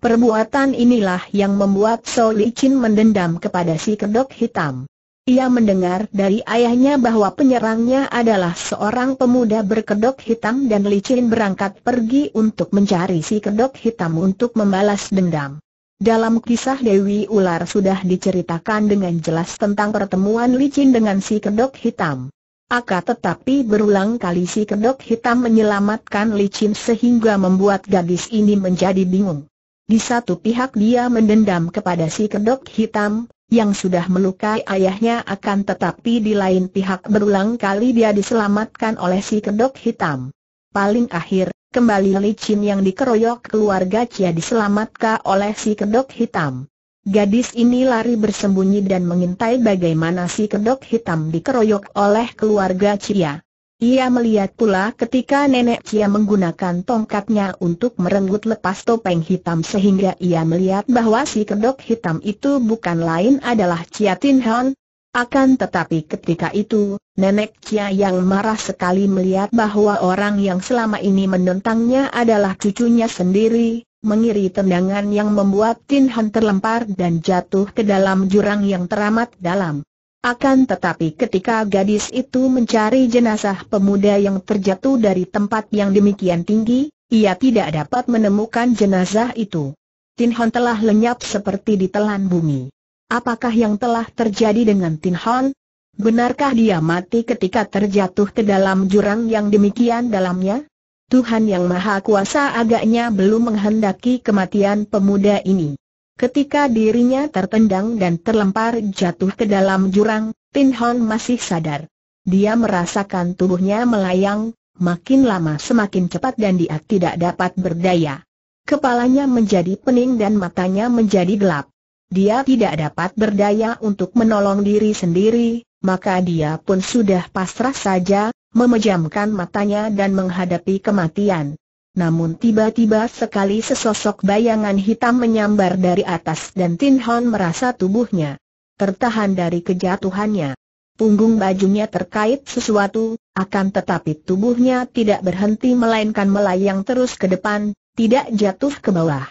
Perbuatan inilah yang membuat So Licin mendendam kepada si kedok hitam. Ia mendengar dari ayahnya bahwa penyerangnya adalah seorang pemuda berkedok hitam dan Licin berangkat pergi untuk mencari si kedok hitam untuk membalas dendam. Dalam kisah Dewi Ular sudah diceritakan dengan jelas tentang pertemuan Licin dengan si kedok hitam. Aka tetapi berulang kali si kedok hitam menyelamatkan Licin sehingga membuat gadis ini menjadi bingung. Di satu pihak dia mendendam kepada si kedok hitam yang sudah melukai ayahnya, akan tetapi di lain pihak berulang kali dia diselamatkan oleh si kedok hitam. Paling akhir, kembali Licin yang dikeroyok keluarga Cia diselamatkan oleh si kedok hitam. Gadis ini lari bersembunyi dan mengintai bagaimana si kedok hitam dikeroyok oleh keluarga Cia. Ia melihat pula ketika nenek Cia menggunakan tongkatnya untuk merenggut lepas topeng hitam sehingga ia melihat bahwa si kedok hitam itu bukan lain adalah Cia Tin Hon. Akan tetapi ketika itu, nenek Cia yang marah sekali melihat bahwa orang yang selama ini menentangnya adalah cucunya sendiri, mengiri tendangan yang membuat Tin Hon terlempar dan jatuh ke dalam jurang yang teramat dalam. Akan tetapi ketika gadis itu mencari jenazah pemuda yang terjatuh dari tempat yang demikian tinggi, ia tidak dapat menemukan jenazah itu. Tin Hon telah lenyap seperti ditelan bumi. Apakah yang telah terjadi dengan Tin Hon? Benarkah dia mati ketika terjatuh ke dalam jurang yang demikian dalamnya? Tuhan Yang Maha Kuasa agaknya belum menghendaki kematian pemuda ini. Ketika dirinya tertendang dan terlempar jatuh ke dalam jurang, Tin Hon masih sadar. Dia merasakan tubuhnya melayang, makin lama semakin cepat dan dia tidak dapat berdaya. Kepalanya menjadi pening dan matanya menjadi gelap. Dia tidak dapat berdaya untuk menolong diri sendiri, maka dia pun sudah pasrah saja, memejamkan matanya dan menghadapi kematian. Namun tiba-tiba sekali sesosok bayangan hitam menyambar dari atas dan Tin Hon merasa tubuhnya tertahan dari kejatuhannya. Punggung bajunya terkait sesuatu, akan tetapi tubuhnya tidak berhenti melainkan melayang terus ke depan, tidak jatuh ke bawah.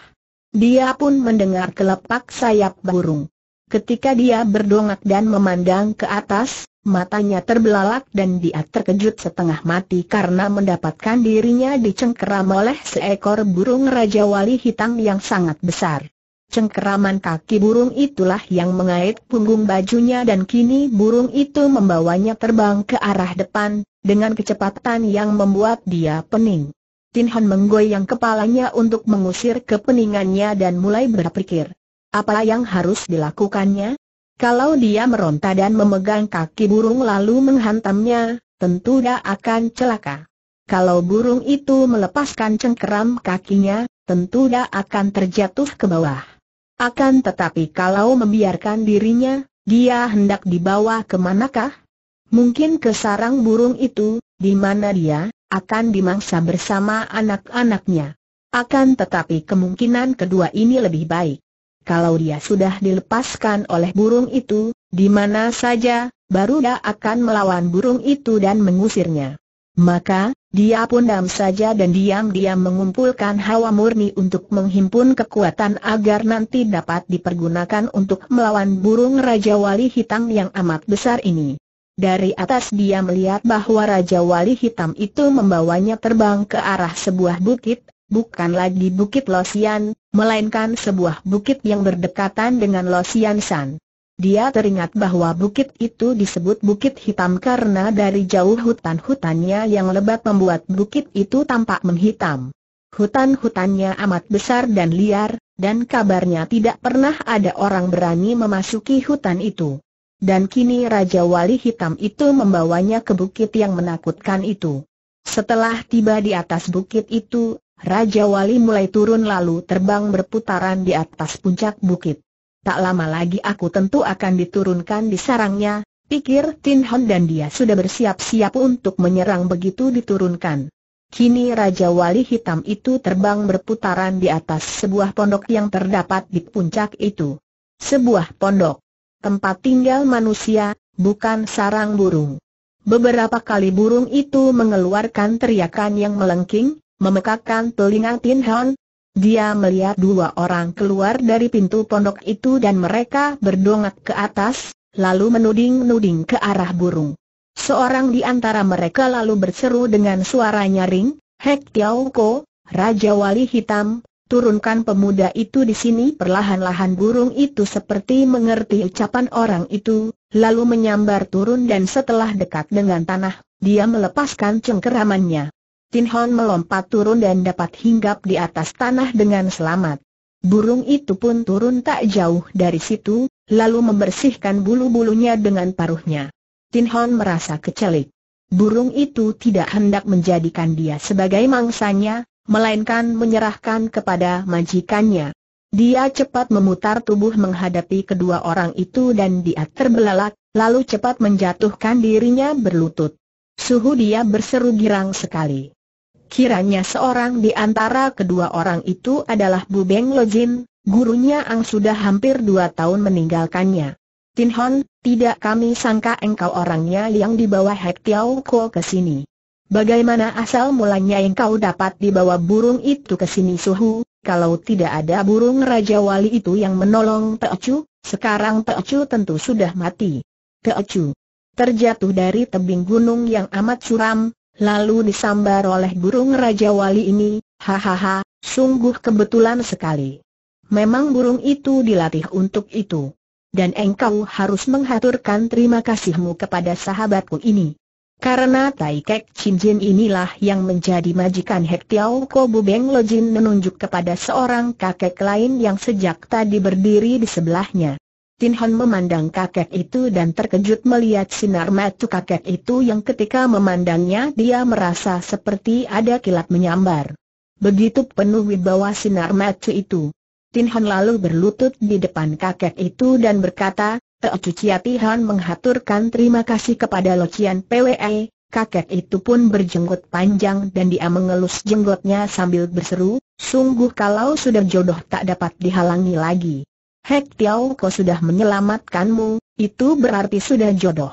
Dia pun mendengar kelepak sayap burung. Ketika dia berdongak dan memandang ke atas, matanya terbelalak dan dia terkejut setengah mati karena mendapatkan dirinya dicengkeram oleh seekor burung raja wali hitam yang sangat besar. Cengkeraman kaki burung itulah yang mengait punggung bajunya dan kini burung itu membawanya terbang ke arah depan, dengan kecepatan yang membuat dia pening. Tin Hon menggoyang kepalanya untuk mengusir kepeningannya dan mulai berpikir, apa yang harus dilakukannya? Kalau dia meronta dan memegang kaki burung lalu menghantamnya, tentu dia akan celaka. Kalau burung itu melepaskan cengkeram kakinya, tentu dia akan terjatuh ke bawah. Akan tetapi kalau membiarkan dirinya, dia hendak dibawa ke manakah? Mungkin ke sarang burung itu, di mana dia akan dimangsa bersama anak-anaknya. Akan tetapi kemungkinan kedua ini lebih baik. Kalau dia sudah dilepaskan oleh burung itu, di mana saja, baru dia akan melawan burung itu dan mengusirnya. Maka, dia pun diam saja dan diam-diam mengumpulkan hawa murni untuk menghimpun kekuatan agar nanti dapat dipergunakan untuk melawan burung raja wali hitam yang amat besar ini. Dari atas dia melihat bahwa raja wali hitam itu membawanya terbang ke arah sebuah bukit. Bukan lagi Bukit Losian, melainkan sebuah bukit yang berdekatan dengan Losian San. Dia teringat bahwa bukit itu disebut Bukit Hitam karena dari jauh hutan-hutannya yang lebat membuat bukit itu tampak menghitam. Hutan-hutannya amat besar dan liar, dan kabarnya tidak pernah ada orang berani memasuki hutan itu. Dan kini Raja Wali Hitam itu membawanya ke bukit yang menakutkan itu. Setelah tiba di atas bukit itu, Raja Wali mulai turun lalu terbang berputaran di atas puncak bukit. Tak lama lagi aku tentu akan diturunkan di sarangnya, pikir Tin Hon dan dia sudah bersiap-siap untuk menyerang begitu diturunkan. Kini Raja Wali Hitam itu terbang berputaran di atas sebuah pondok yang terdapat di puncak itu. Sebuah pondok, tempat tinggal manusia, bukan sarang burung. Beberapa kali burung itu mengeluarkan teriakan yang melengking, memekakkan telinga Tin Hon. Dia melihat dua orang keluar dari pintu pondok itu dan mereka berdongak ke atas, lalu menuding-nuding ke arah burung. Seorang di antara mereka lalu berseru dengan suara nyaring, "Hek Tiau Ko, Raja Wali Hitam, turunkan pemuda itu di sini." Perlahan-lahan burung itu seperti mengerti ucapan orang itu, lalu menyambar turun dan setelah dekat dengan tanah, dia melepaskan cengkeramannya. Tin Hon melompat turun dan dapat hinggap di atas tanah dengan selamat. Burung itu pun turun tak jauh dari situ, lalu membersihkan bulu-bulunya dengan paruhnya. Tin Hon merasa kecelik. Burung itu tidak hendak menjadikan dia sebagai mangsanya, melainkan menyerahkan kepada majikannya. Dia cepat memutar tubuh menghadapi kedua orang itu dan dia terbelalak, lalu cepat menjatuhkan dirinya berlutut. Suhu dia berseru girang sekali. Kiranya seorang di antara kedua orang itu adalah Bu Beng Lojin, gurunya Ang sudah hampir dua tahun meninggalkannya. "Tin Hon, tidak kami sangka engkau orangnya yang dibawa Hek Tiau Ko ke sini. Bagaimana asal mulanya engkau dapat dibawa burung itu ke sini?" "Suhu, kalau tidak ada burung Raja Wali itu yang menolong Teocu, sekarang Teocu tentu sudah mati." Teocu terjatuh dari tebing gunung yang amat suram, lalu disambar oleh burung Raja Wali ini. "Hahaha, sungguh kebetulan sekali. Memang burung itu dilatih untuk itu. Dan engkau harus menghaturkan terima kasihmu kepada sahabatku ini. Karena Tai Kek Chin Jin inilah yang menjadi majikan Hek Tiau Ko." Bu Beng Lojin menunjuk kepada seorang kakek lain yang sejak tadi berdiri di sebelahnya. Tin Hon memandang kakek itu dan terkejut melihat sinar mata kakek itu yang ketika memandangnya dia merasa seperti ada kilat menyambar. Begitu penuh wibawa sinar mata itu. Tin Hon lalu berlutut di depan kakek itu dan berkata, "Teocu Cia Tin Hon menghaturkan terima kasih kepada Locian Pwe." Kakek itu pun berjenggot panjang dan dia mengelus jenggotnya sambil berseru, "Sungguh kalau sudah jodoh tak dapat dihalangi lagi. Hek Tiau Ko sudah menyelamatkanmu, itu berarti sudah jodoh.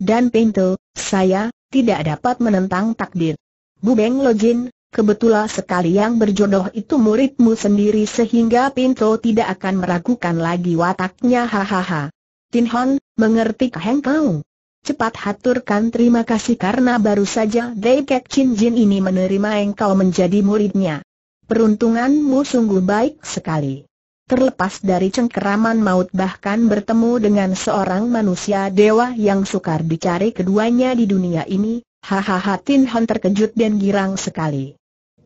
Dan pintu, saya tidak dapat menentang takdir. Bu Beng Lojin, kebetulan sekali yang berjodoh itu muridmu sendiri sehingga pintu tidak akan meragukan lagi wataknya." "Hahaha. Tin Hon, mengerti kau. Cepat haturkan terima kasih karena baru saja Dai Kek Chin Jin ini menerima engkau menjadi muridnya. Peruntunganmu sungguh baik sekali. Terlepas dari cengkeraman maut bahkan bertemu dengan seorang manusia dewa yang sukar dicari keduanya di dunia ini." Hahaha. Tin Hon terkejut dan girang sekali.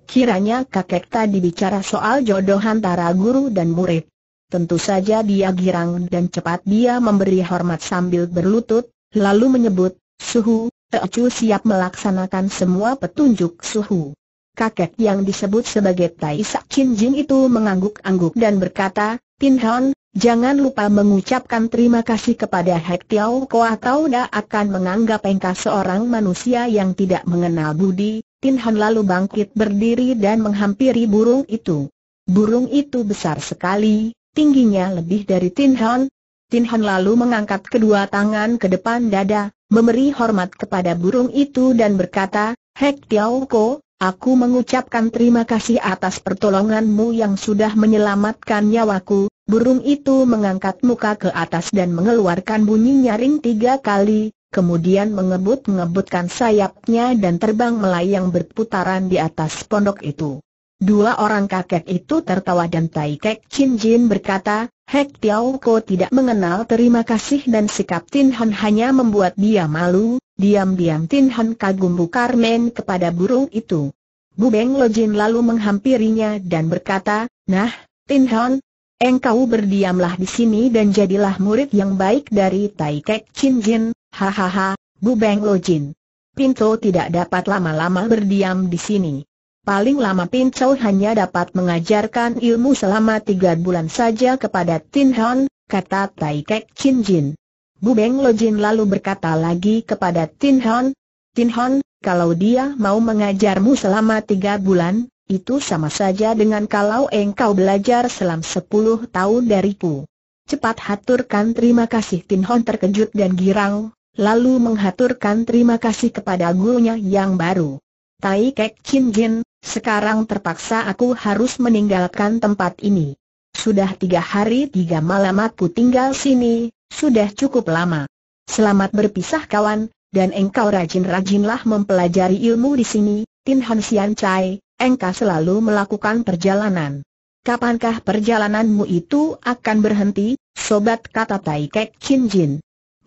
Kiranya kakek tadi bicara soal jodoh antara guru dan murid. Tentu saja dia girang dan cepat dia memberi hormat sambil berlutut, lalu menyebut, "Suhu, Teocu siap melaksanakan semua petunjuk Suhu." Kakek yang disebut sebagai Tai Sak Chin Jin itu mengangguk-angguk dan berkata, "Tin Hon, jangan lupa mengucapkan terima kasih kepada Hek Tiau Ko atau dia akan menganggap engkau seorang manusia yang tidak mengenal budi." Tin Hon lalu bangkit berdiri dan menghampiri burung itu. Burung itu besar sekali. Tingginya lebih dari Tin Hon. Tin Hon lalu mengangkat kedua tangan ke depan dada, memberi hormat kepada burung itu dan berkata, "Hek Tiau Ko, aku mengucapkan terima kasih atas pertolonganmu yang sudah menyelamatkan nyawaku." Burung itu mengangkat muka ke atas dan mengeluarkan bunyi nyaring tiga kali, kemudian mengebut-ngebutkan sayapnya dan terbang melayang berputaran di atas pondok itu. Dua orang kakek itu tertawa dan Tai Kek Chin Jin berkata, "Hek Tiau Ko tidak mengenal terima kasih dan sikap Tin Hon hanya membuat dia malu." Diam-diam Tin Hon kagum bukarmen kepada burung itu. Bu Beng Lojin lalu menghampirinya dan berkata, "Nah, Tin Hon, engkau berdiamlah di sini dan jadilah murid yang baik dari Tai Kek Chin Jin." "Hahaha, Bu Beng Lojin, Pinto tidak dapat lama-lama berdiam di sini. Paling lama Pinto hanya dapat mengajarkan ilmu selama tiga bulan saja kepada Tin Hon," kata Tai Kek Chin Jin. Bu Beng Lojin lalu berkata lagi kepada Tin Hon, "Tin Hon, kalau dia mau mengajarmu selama tiga bulan, itu sama saja dengan kalau engkau belajar selama sepuluh tahun dariku. Cepat haturkan terima kasih." Tin Hon terkejut dan girang, lalu menghaturkan terima kasih kepada gurunya yang baru. Tai Kek Chin Jin, sekarang terpaksa aku harus meninggalkan tempat ini. Sudah tiga hari tiga malam aku tinggal sini, sudah cukup lama. Selamat berpisah kawan, dan engkau rajin-rajinlah mempelajari ilmu di sini, Tin Han Sian Chai, engkau selalu melakukan perjalanan. Kapankah perjalananmu itu akan berhenti, sobat, kata Tai Kek Chin Jin.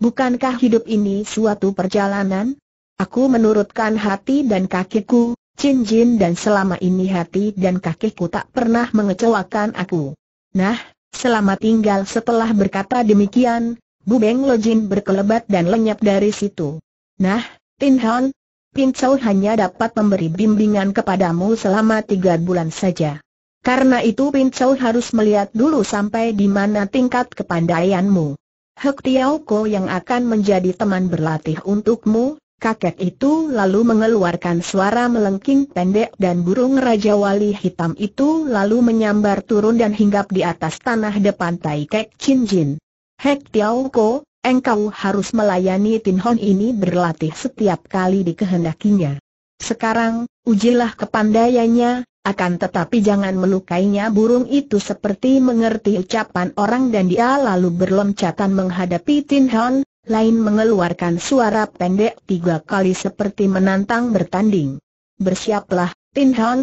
Bukankah hidup ini suatu perjalanan? Aku menurutkan hati dan kakiku, Chin Jin, dan selama ini hati dan kakiku tak pernah mengecewakan aku. Nah, selamat tinggal. Setelah berkata demikian, Bu Beng Lo Jin berkelebat dan lenyap dari situ. Nah, Tin Han, Pin Chow hanya dapat memberi bimbingan kepadamu selama tiga bulan saja. Karena itu Pin Chow harus melihat dulu sampai di mana tingkat kepandaianmu. Hek Tiao Ko yang akan menjadi teman berlatih untukmu, kakek itu lalu mengeluarkan suara melengking pendek, dan burung Raja Wali Hitam itu lalu menyambar turun dan hinggap di atas tanah depan Tai Kek Chin Jin. Hek Tiao Ko, engkau harus melayani Tin Han ini berlatih setiap kali dikehendakinya. Sekarang, ujilah kepandaiannya. Akan tetapi jangan melukainya. Burung itu seperti mengerti ucapan orang dan dia lalu berloncatan menghadapi Tin Han, lain mengeluarkan suara pendek tiga kali seperti menantang bertanding. Bersiaplah, Tin Han.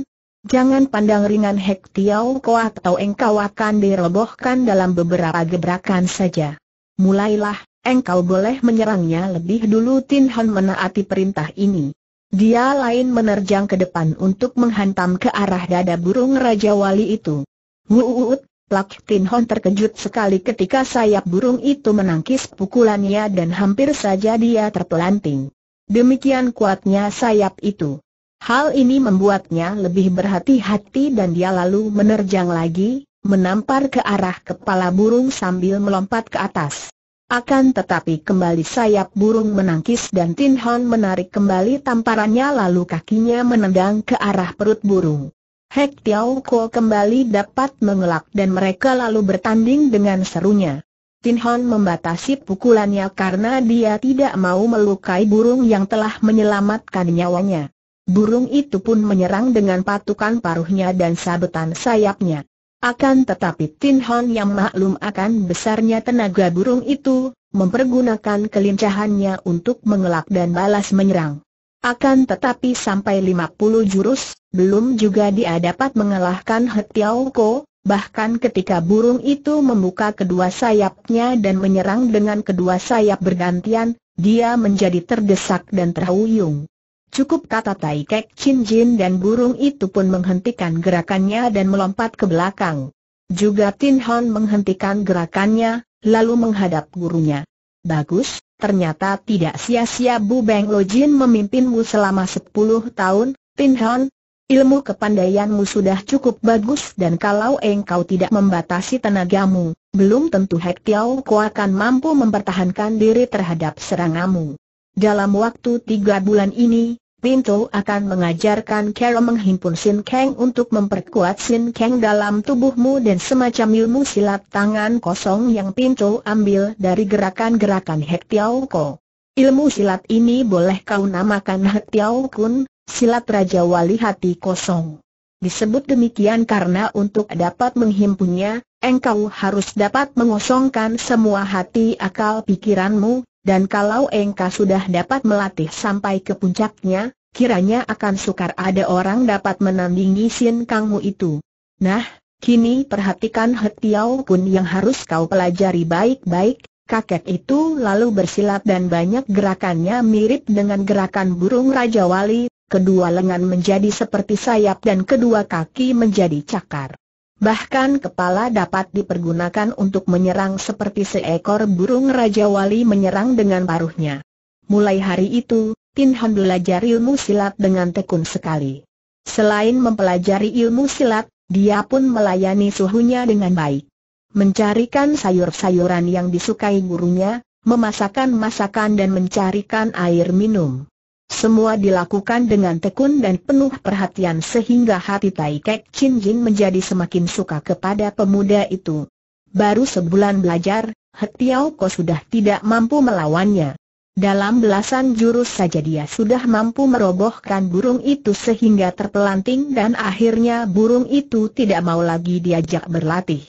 Jangan pandang ringan Hek Tiao Ko atau engkau akan dirobohkan dalam beberapa gebrakan saja. Mulailah, engkau boleh menyerangnya lebih dulu. Tin Han menaati perintah ini. Dia lain menerjang ke depan untuk menghantam ke arah dada burung Raja Wali itu. Wuut, plak! Tin Han terkejut sekali ketika sayap burung itu menangkis pukulannya dan hampir saja dia terpelanting. Demikian kuatnya sayap itu. Hal ini membuatnya lebih berhati-hati dan dia lalu menerjang lagi, menampar ke arah kepala burung sambil melompat ke atas. Akan tetapi kembali sayap burung menangkis dan Tin Han menarik kembali tamparannya lalu kakinya menendang ke arah perut burung. Hek Tiao Ko kembali dapat mengelak dan mereka lalu bertanding dengan serunya. Tin Han membatasi pukulannya karena dia tidak mau melukai burung yang telah menyelamatkan nyawanya. Burung itu pun menyerang dengan patukan paruhnya dan sabetan sayapnya. Akan tetapi Tin Han yang maklum akan besarnya tenaga burung itu, mempergunakan kelincahannya untuk mengelak dan balas menyerang. Akan tetapi sampai lima puluh jurus, belum juga dia dapat mengalahkan Hek Tiao Ko, bahkan ketika burung itu membuka kedua sayapnya dan menyerang dengan kedua sayap bergantian, dia menjadi terdesak dan terhuyung. Cukup, kata Tai Kek Chin Jin, dan burung itu pun menghentikan gerakannya dan melompat ke belakang. Juga Tin Han menghentikan gerakannya, lalu menghadap gurunya. Bagus, ternyata tidak sia-sia Bu Beng Lo Jin memimpinmu selama sepuluh tahun, Tin Han. Ilmu kepandaianmu sudah cukup bagus dan kalau engkau tidak membatasi tenagamu, belum tentu Hek Tiao Ko akan mampu mempertahankan diri terhadap seranganmu. Dalam waktu tiga bulan ini, Pinto akan mengajarkan cara menghimpun Sin Kang untuk memperkuat Sin Kang dalam tubuhmu dan semacam ilmu silat tangan kosong yang Pinto ambil dari gerakan-gerakan Hek Tiao Ko. Ilmu silat ini boleh kau namakan Hek Tiao Kun, silat Raja Wali Hati Kosong. Disebut demikian karena untuk dapat menghimpunnya, engkau harus dapat mengosongkan semua hati akal pikiranmu. Dan kalau engkau sudah dapat melatih sampai ke puncaknya, kiranya akan sukar ada orang dapat menandingi Sin Kangmu itu. Nah, kini perhatikan Hek Tiao Kun yang harus kau pelajari baik-baik. Kakek itu lalu bersilat dan banyak gerakannya mirip dengan gerakan burung Raja Wali. Kedua lengan menjadi seperti sayap dan kedua kaki menjadi cakar. Bahkan kepala dapat dipergunakan untuk menyerang seperti seekor burung Raja Wali menyerang dengan paruhnya. Mulai hari itu, Tin Han belajar ilmu silat dengan tekun sekali. Selain mempelajari ilmu silat, dia pun melayani suhunya dengan baik. Mencarikan sayur-sayuran yang disukai gurunya, memasakkan masakan dan mencarikan air minum. Semua dilakukan dengan tekun dan penuh perhatian sehingga hati Tai Kek Chin Jin menjadi semakin suka kepada pemuda itu. Baru sebulan belajar, Hek Tiao Ko sudah tidak mampu melawannya. Dalam belasan jurus saja dia sudah mampu merobohkan burung itu sehingga terpelanting dan akhirnya burung itu tidak mau lagi diajak berlatih.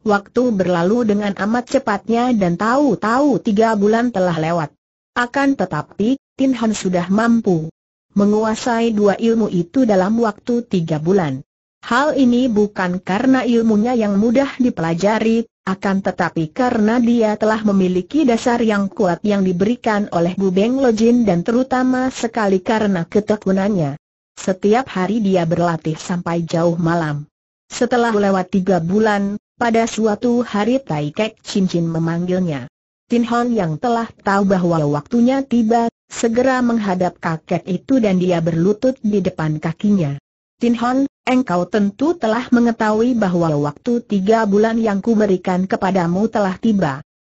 Waktu berlalu dengan amat cepatnya dan tahu-tahu tiga bulan telah lewat. Akan tetapi, Tin Han sudah mampu menguasai dua ilmu itu dalam waktu tiga bulan. Hal ini bukan karena ilmunya yang mudah dipelajari, akan tetapi karena dia telah memiliki dasar yang kuat yang diberikan oleh Bu Beng Lojin dan terutama sekali karena ketekunannya. Setiap hari dia berlatih sampai jauh malam. Setelah lewat tiga bulan, pada suatu hari Tai Kek Cincin memanggilnya. Tin Han yang telah tahu bahwa waktunya tiba, segera menghadap kakek itu dan dia berlutut di depan kakinya. Tin Han, engkau tentu telah mengetahui bahwa waktu tiga bulan yang kuberikan kepadamu telah tiba.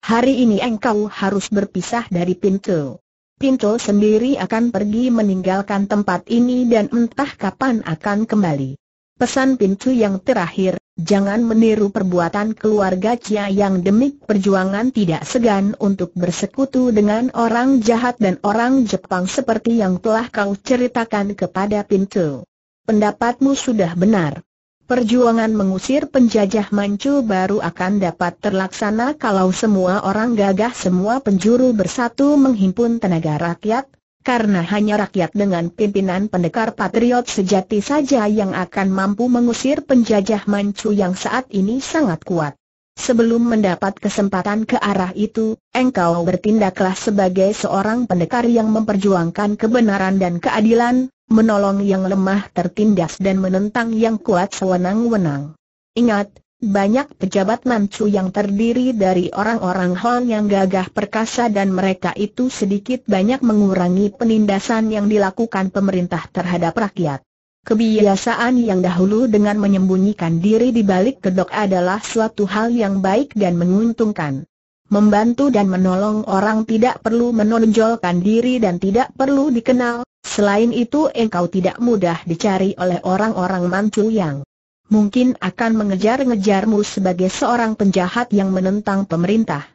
Hari ini engkau harus berpisah dari Pintu. Pintu sendiri akan pergi meninggalkan tempat ini dan entah kapan akan kembali. Pesan Pintu yang terakhir, jangan meniru perbuatan keluarga Cia yang demi perjuangan tidak segan untuk bersekutu dengan orang jahat dan orang Jepang seperti yang telah kau ceritakan kepada Pintu. Pendapatmu sudah benar. Perjuangan mengusir penjajah Manchu baru akan dapat terlaksana kalau semua orang gagah, semua penjuru bersatu menghimpun tenaga rakyat, karena hanya rakyat dengan pimpinan pendekar patriot sejati saja yang akan mampu mengusir penjajah Manchu yang saat ini sangat kuat. Sebelum mendapat kesempatan ke arah itu, engkau bertindaklah sebagai seorang pendekar yang memperjuangkan kebenaran dan keadilan, menolong yang lemah tertindas dan menentang yang kuat sewenang-wenang. Ingat, banyak pejabat Manchu yang terdiri dari orang-orang Hon yang gagah perkasa dan mereka itu sedikit banyak mengurangi penindasan yang dilakukan pemerintah terhadap rakyat. Kebiasaan yang dahulu dengan menyembunyikan diri di balik kedok adalah suatu hal yang baik dan menguntungkan. Membantu dan menolong orang tidak perlu menonjolkan diri dan tidak perlu dikenal. Selain itu, engkau tidak mudah dicari oleh orang-orang Manchu yang mungkin akan mengejar-ngejarmu sebagai seorang penjahat yang menentang pemerintah.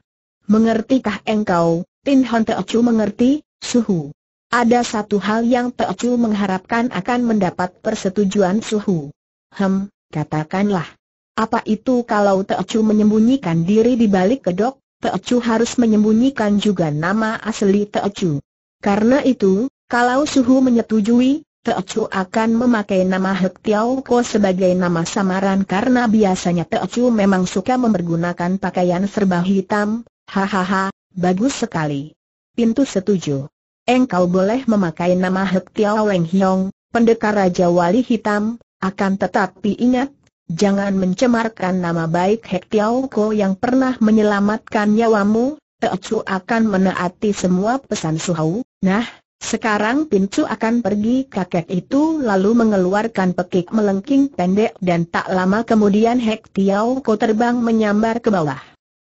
Mengertikah engkau, Tin Han Teochew? Mengerti, Suhu. Ada satu hal yang Teochew mengharapkan akan mendapat persetujuan Suhu. Hem, katakanlah. Apa itu? Kalau Teochew menyembunyikan diri di balik kedok, Teochew harus menyembunyikan juga nama asli Teochew. Karena itu, kalau Suhu menyetujui, Teochew akan memakai nama Hek Tiao Ko sebagai nama samaran karena biasanya Teochew memang suka mempergunakan pakaian serba hitam. Hahaha, bagus sekali. Pintu setuju. Engkau boleh memakai nama Hek Tiao Weng Hiong, pendekar Raja Wali Hitam, akan tetapi ingat, jangan mencemarkan nama baik Hek Tiao Ko yang pernah menyelamatkan nyawamu. Teochew akan menaati semua pesan Suhu. Nah, sekarang Pintu akan pergi. Kakek itu lalu mengeluarkan pekik melengking pendek dan tak lama kemudian Hek Tiao Ko terbang menyambar ke bawah.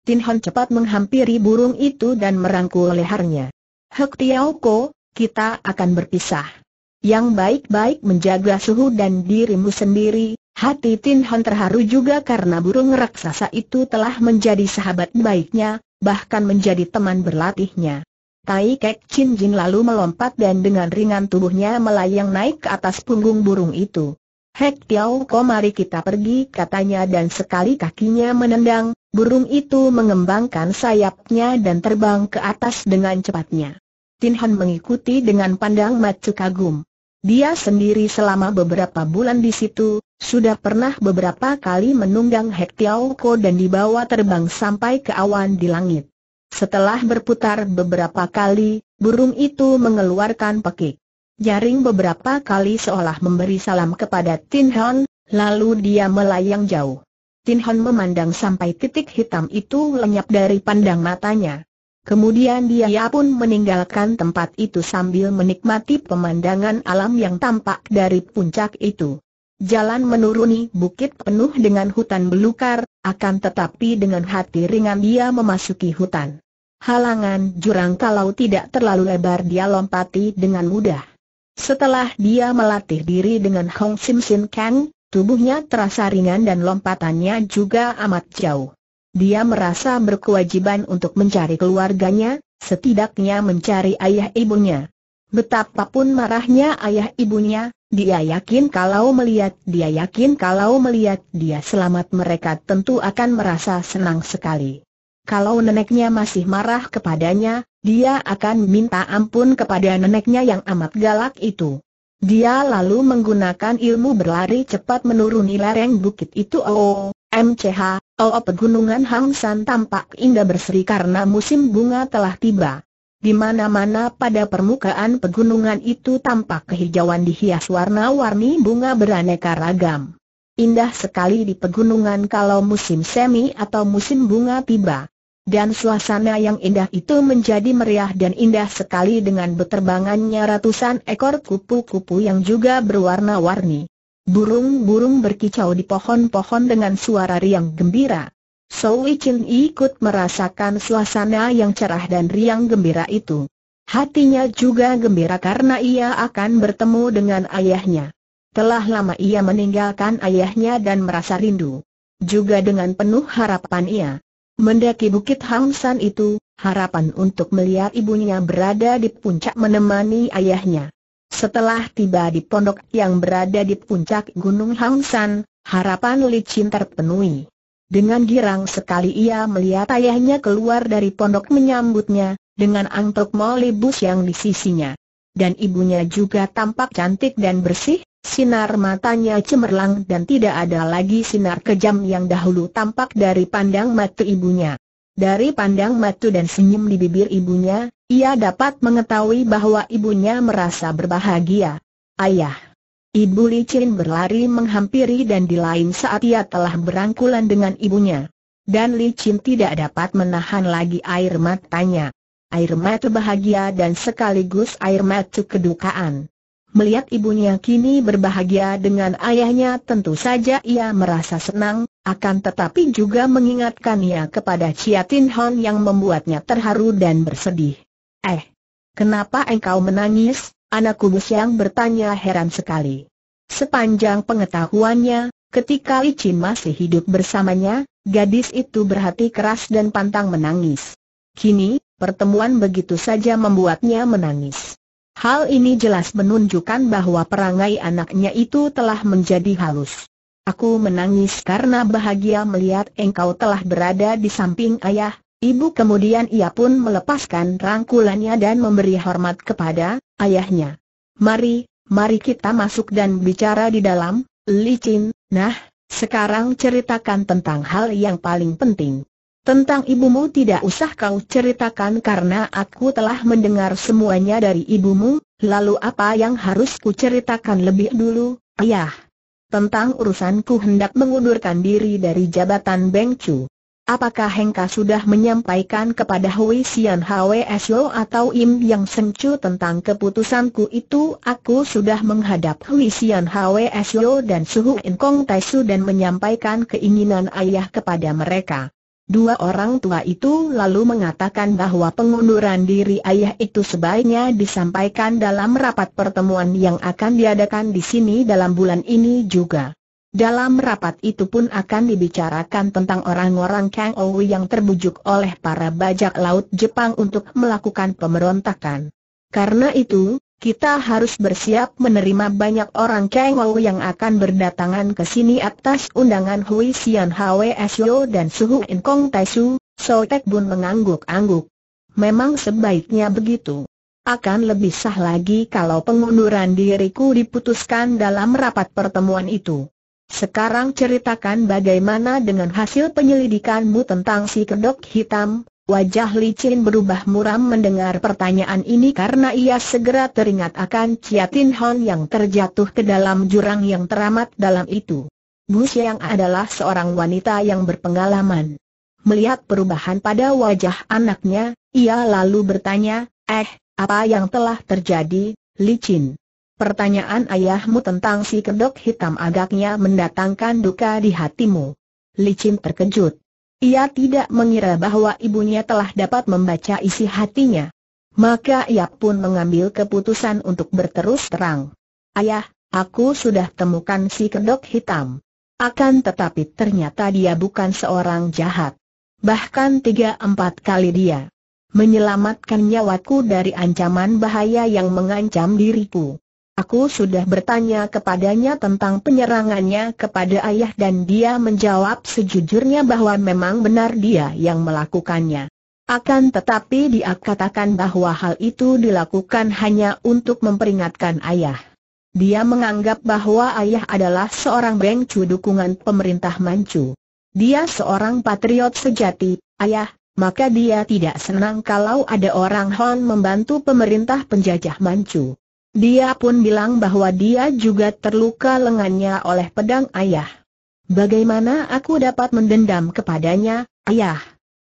Tin Han cepat menghampiri burung itu dan merangkul lehernya. Hek Tiao Ko, kita akan berpisah. Yang baik-baik menjaga Suhu dan dirimu sendiri. Hati Tin Han terharu juga karena burung raksasa itu telah menjadi sahabat baiknya, bahkan menjadi teman berlatihnya. Tai Kek Cincin lalu melompat dan dengan ringan tubuhnya melayang naik ke atas punggung burung itu. Hek Tiao Ko, mari kita pergi, katanya, dan sekali kakinya menendang. Burung itu mengembangkan sayapnya dan terbang ke atas dengan cepatnya. Tin Han mengikuti dengan pandang mata kagum. Dia sendiri selama beberapa bulan di situ, sudah pernah beberapa kali menunggang Hek Tiao Ko dan dibawa terbang sampai ke awan di langit. Setelah berputar beberapa kali, burung itu mengeluarkan pekik. Jaring beberapa kali seolah memberi salam kepada Tin Han, lalu dia melayang jauh. Tin Han memandang sampai titik hitam itu lenyap dari pandang matanya. Kemudian dia pun meninggalkan tempat itu sambil menikmati pemandangan alam yang tampak dari puncak itu. Jalan menuruni bukit penuh dengan hutan belukar, akan tetapi dengan hati ringan dia memasuki hutan. Halangan jurang kalau tidak terlalu lebar dia lompati dengan mudah. Setelah dia melatih diri dengan Hong Sim Sin Kang, tubuhnya terasa ringan dan lompatannya juga amat jauh. Dia merasa berkewajiban untuk mencari keluarganya, setidaknya mencari ayah ibunya. Betapapun marahnya ayah ibunya, dia yakin kalau melihat dia yakin kalau melihat dia selamat, mereka tentu akan merasa senang sekali. Kalau neneknya masih marah kepadanya, dia akan minta ampun kepada neneknya yang amat galak itu. Dia lalu menggunakan ilmu berlari cepat menuruni lereng bukit itu. Oh, MCH, oh pegunungan Hang San tampak indah berseri karena musim bunga telah tiba. Di mana-mana pada permukaan pegunungan itu tampak kehijauan dihias warna-warni bunga beraneka ragam. Indah sekali di pegunungan kalau musim semi atau musim bunga tiba. Dan suasana yang indah itu menjadi meriah dan indah sekali dengan beterbangannya ratusan ekor kupu-kupu yang juga berwarna-warni. Burung-burung berkicau di pohon-pohon dengan suara riang gembira. Sowi Chin ikut merasakan suasana yang cerah dan riang gembira itu. Hatinya juga gembira karena ia akan bertemu dengan ayahnya. Telah lama ia meninggalkan ayahnya dan merasa rindu. Juga dengan penuh harapan ia mendaki bukit Hang San itu, harapan untuk melihat ibunya berada di puncak menemani ayahnya. Setelah tiba di pondok yang berada di puncak Gunung Hang San, harapan Li Chin terpenuhi. Dengan girang sekali ia melihat ayahnya keluar dari pondok menyambutnya, dengan angtok molibus yang di sisinya. Dan ibunya juga tampak cantik dan bersih, sinar matanya cemerlang dan tidak ada lagi sinar kejam yang dahulu tampak dari pandang mata ibunya. Dari pandang mata dan senyum di bibir ibunya, ia dapat mengetahui bahwa ibunya merasa berbahagia. Ayah. Ibu Li Chin berlari menghampiri dan di lain saat ia telah berangkulan dengan ibunya. Dan Li Chin tidak dapat menahan lagi air matanya. Air mata bahagia dan sekaligus air mata kedukaan. Melihat ibunya kini berbahagia dengan ayahnya, tentu saja ia merasa senang, akan tetapi juga mengingatkannya kepada Chia Tin Hon yang membuatnya terharu dan bersedih. Eh, kenapa engkau menangis? Anak kubus yang bertanya heran sekali. Sepanjang pengetahuannya, ketika Li Chin masih hidup bersamanya, gadis itu berhati keras dan pantang menangis. Kini, pertemuan begitu saja membuatnya menangis. Hal ini jelas menunjukkan bahwa perangai anaknya itu telah menjadi halus. Aku menangis karena bahagia melihat engkau telah berada di samping ayah, ibu. Kemudian ia pun melepaskan rangkulannya dan memberi hormat kepada ayahnya. Mari, mari kita masuk dan bicara di dalam, Li Chin. Nah, sekarang ceritakan tentang hal yang paling penting. Tentang ibumu tidak usah kau ceritakan karena aku telah mendengar semuanya dari ibumu. Lalu apa yang harus ku ceritakan lebih dulu, ayah? Tentang urusanku hendak mengundurkan diri dari jabatan Beng Cu. Apakah engkau sudah menyampaikan kepada Hui Sian Hwso atau Im Yang Seng Cu tentang keputusanku itu? Aku sudah menghadap Hui Sian Hwso dan Su Huin Kong Tai Su dan menyampaikan keinginan ayah kepada mereka. Dua orang tua itu lalu mengatakan bahwa pengunduran diri ayah itu sebaiknya disampaikan dalam rapat pertemuan yang akan diadakan di sini dalam bulan ini juga. Dalam rapat itu pun akan dibicarakan tentang orang-orang Kang Ouw yang terbujuk oleh para bajak laut Jepang untuk melakukan pemberontakan. Karena itu, kita harus bersiap menerima banyak orang Kang Ouw yang akan berdatangan ke sini atas undangan Hui Sian Hwso dan Su Huin Kong Tai Su. So Tek Bun mengangguk-angguk. Memang sebaiknya begitu. Akan lebih sah lagi kalau pengunduran diriku diputuskan dalam rapat pertemuan itu. Sekarang ceritakan bagaimana dengan hasil penyelidikanmu tentang si kedok hitam. Wajah Li Chin berubah muram mendengar pertanyaan ini karena ia segera teringat akan Chia Tin Hon yang terjatuh ke dalam jurang yang teramat dalam itu. Bu Siang adalah seorang wanita yang berpengalaman. Melihat perubahan pada wajah anaknya, ia lalu bertanya, eh, apa yang telah terjadi, Li Chin? Pertanyaan ayahmu tentang si kedok hitam agaknya mendatangkan duka di hatimu. Li Chin terkejut. Ia tidak mengira bahwa ibunya telah dapat membaca isi hatinya. Maka ia pun mengambil keputusan untuk berterus terang. Ayah, aku sudah temukan si kedok hitam. Akan tetapi ternyata dia bukan seorang jahat. Bahkan tiga empat kali dia menyelamatkan nyawaku dari ancaman bahaya yang mengancam diriku. Aku sudah bertanya kepadanya tentang penyerangannya kepada ayah dan dia menjawab sejujurnya bahwa memang benar dia yang melakukannya. Akan tetapi dia katakan bahwa hal itu dilakukan hanya untuk memperingatkan ayah. Dia menganggap bahwa ayah adalah seorang bengcu dukungan pemerintah Manchu. Dia seorang patriot sejati, ayah, maka dia tidak senang kalau ada orang Hon membantu pemerintah penjajah Manchu. Dia pun bilang bahwa dia juga terluka lengannya oleh pedang ayah. Bagaimana aku dapat mendendam kepadanya, ayah?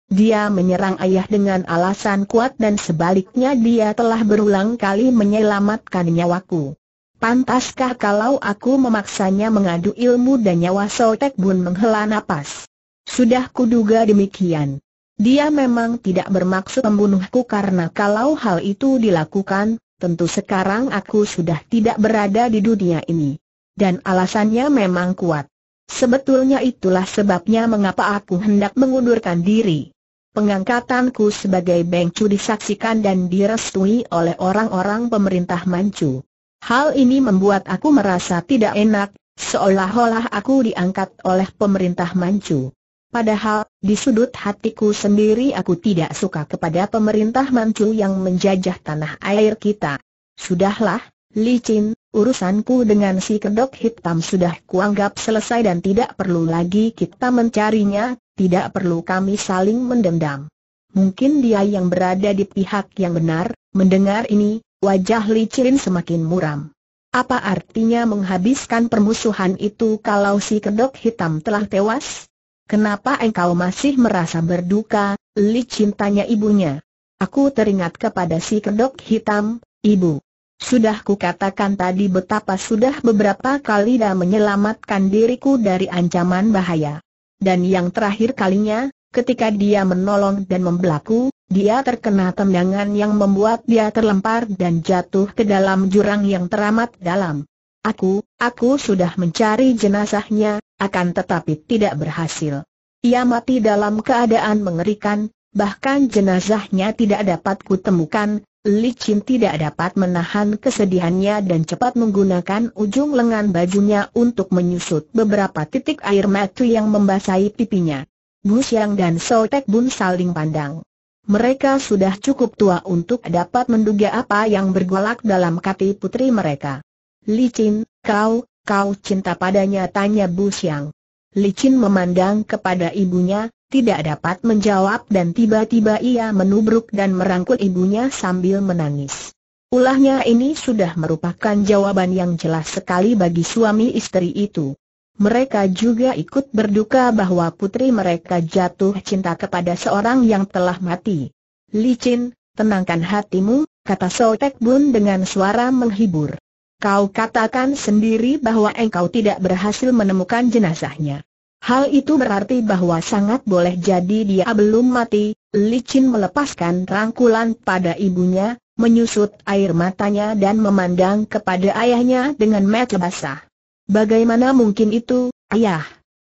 Dia menyerang ayah dengan alasan kuat dan sebaliknya dia telah berulang kali menyelamatkan nyawaku. Pantaskah kalau aku memaksanya mengadu ilmu dan nyawa? Sotek Bun menghela napas. Sudah kuduga demikian. Dia memang tidak bermaksud membunuhku karena kalau hal itu dilakukan, tentu sekarang aku sudah tidak berada di dunia ini. Dan alasannya memang kuat. Sebetulnya itulah sebabnya mengapa aku hendak mengundurkan diri. Pengangkatanku sebagai bengcu disaksikan dan direstui oleh orang-orang pemerintah Manchu. Hal ini membuat aku merasa tidak enak, seolah-olah aku diangkat oleh pemerintah Manchu. Padahal, di sudut hatiku sendiri aku tidak suka kepada pemerintah Manchu yang menjajah tanah air kita. Sudahlah, licin, urusanku dengan si kedok hitam sudah kuanggap selesai dan tidak perlu lagi kita mencarinya, tidak perlu kami saling mendendam. Mungkin dia yang berada di pihak yang benar. Mendengar ini, wajah licin semakin muram. Apa artinya menghabiskan permusuhan itu kalau si kedok hitam telah tewas? Kenapa engkau masih merasa berduka, licin, tanya ibunya. Aku teringat kepada si kedok hitam, ibu. Sudah kukatakan tadi betapa sudah beberapa kali dia menyelamatkan diriku dari ancaman bahaya. Dan yang terakhir kalinya, ketika dia menolong dan membelaku, dia terkena tendangan yang membuat dia terlempar dan jatuh ke dalam jurang yang teramat dalam. Aku, aku sudah mencari jenazahnya, akan tetapi tidak berhasil. Ia mati dalam keadaan mengerikan, bahkan jenazahnya tidak dapat kutemukan. Licin tidak dapat menahan kesedihannya dan cepat menggunakan ujung lengan bajunya untuk menyusut beberapa titik air mata yang membasahi pipinya. Bu Siang dan Sotek Bun saling pandang. Mereka sudah cukup tua untuk dapat menduga apa yang bergolak dalam hati putri mereka. Licin, kau, kau cinta padanya, tanya Bu Siang. Licin memandang kepada ibunya, tidak dapat menjawab dan tiba-tiba ia menubruk dan merangkul ibunya sambil menangis. Ulahnya ini sudah merupakan jawaban yang jelas sekali bagi suami istri itu. Mereka juga ikut berduka bahwa putri mereka jatuh cinta kepada seorang yang telah mati. Licin, tenangkan hatimu, kata Sotek Bun dengan suara menghibur. Kau katakan sendiri bahwa engkau tidak berhasil menemukan jenazahnya. Hal itu berarti bahwa sangat boleh jadi dia belum mati. Licin melepaskan rangkulan pada ibunya, menyusut air matanya dan memandang kepada ayahnya dengan mata basah. Bagaimana mungkin itu, ayah?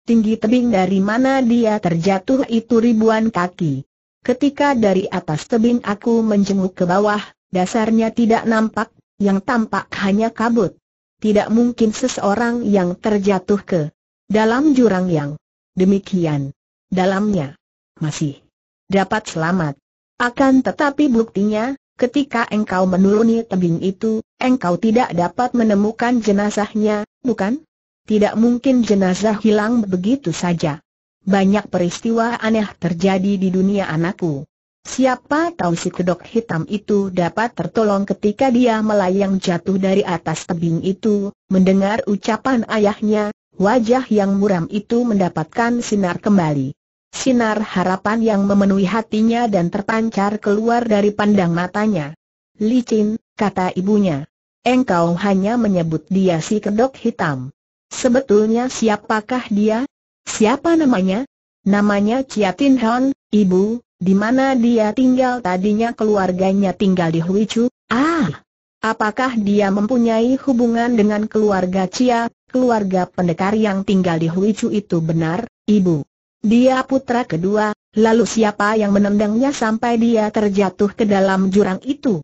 Tinggi tebing dari mana dia terjatuh itu ribuan kaki. Ketika dari atas tebing aku menjenguk ke bawah, dasarnya tidak nampak. Yang tampak hanya kabut. Tidak mungkin seseorang yang terjatuh ke dalam jurang yang demikian dalamnya masih dapat selamat. Akan tetapi buktinya, ketika engkau menuruni tebing itu, engkau tidak dapat menemukan jenazahnya, bukan? Tidak mungkin jenazah hilang begitu saja. Banyak peristiwa aneh terjadi di dunia anakku. Siapa tahu si kedok hitam itu dapat tertolong ketika dia melayang jatuh dari atas tebing itu. Mendengar ucapan ayahnya, wajah yang muram itu mendapatkan sinar kembali. Sinar harapan yang memenuhi hatinya dan terpancar keluar dari pandang matanya. Licin, kata ibunya, engkau hanya menyebut dia si kedok hitam. Sebetulnya siapakah dia? Siapa namanya? Namanya Ciatin Hon, ibu. Di mana dia tinggal? Tadinya keluarganya tinggal di Huichu. Ah, apakah dia mempunyai hubungan dengan keluarga Cia, keluarga pendekar yang tinggal di Huichu itu? Benar, ibu. Dia putra kedua, lalu siapa yang menendangnya sampai dia terjatuh ke dalam jurang itu?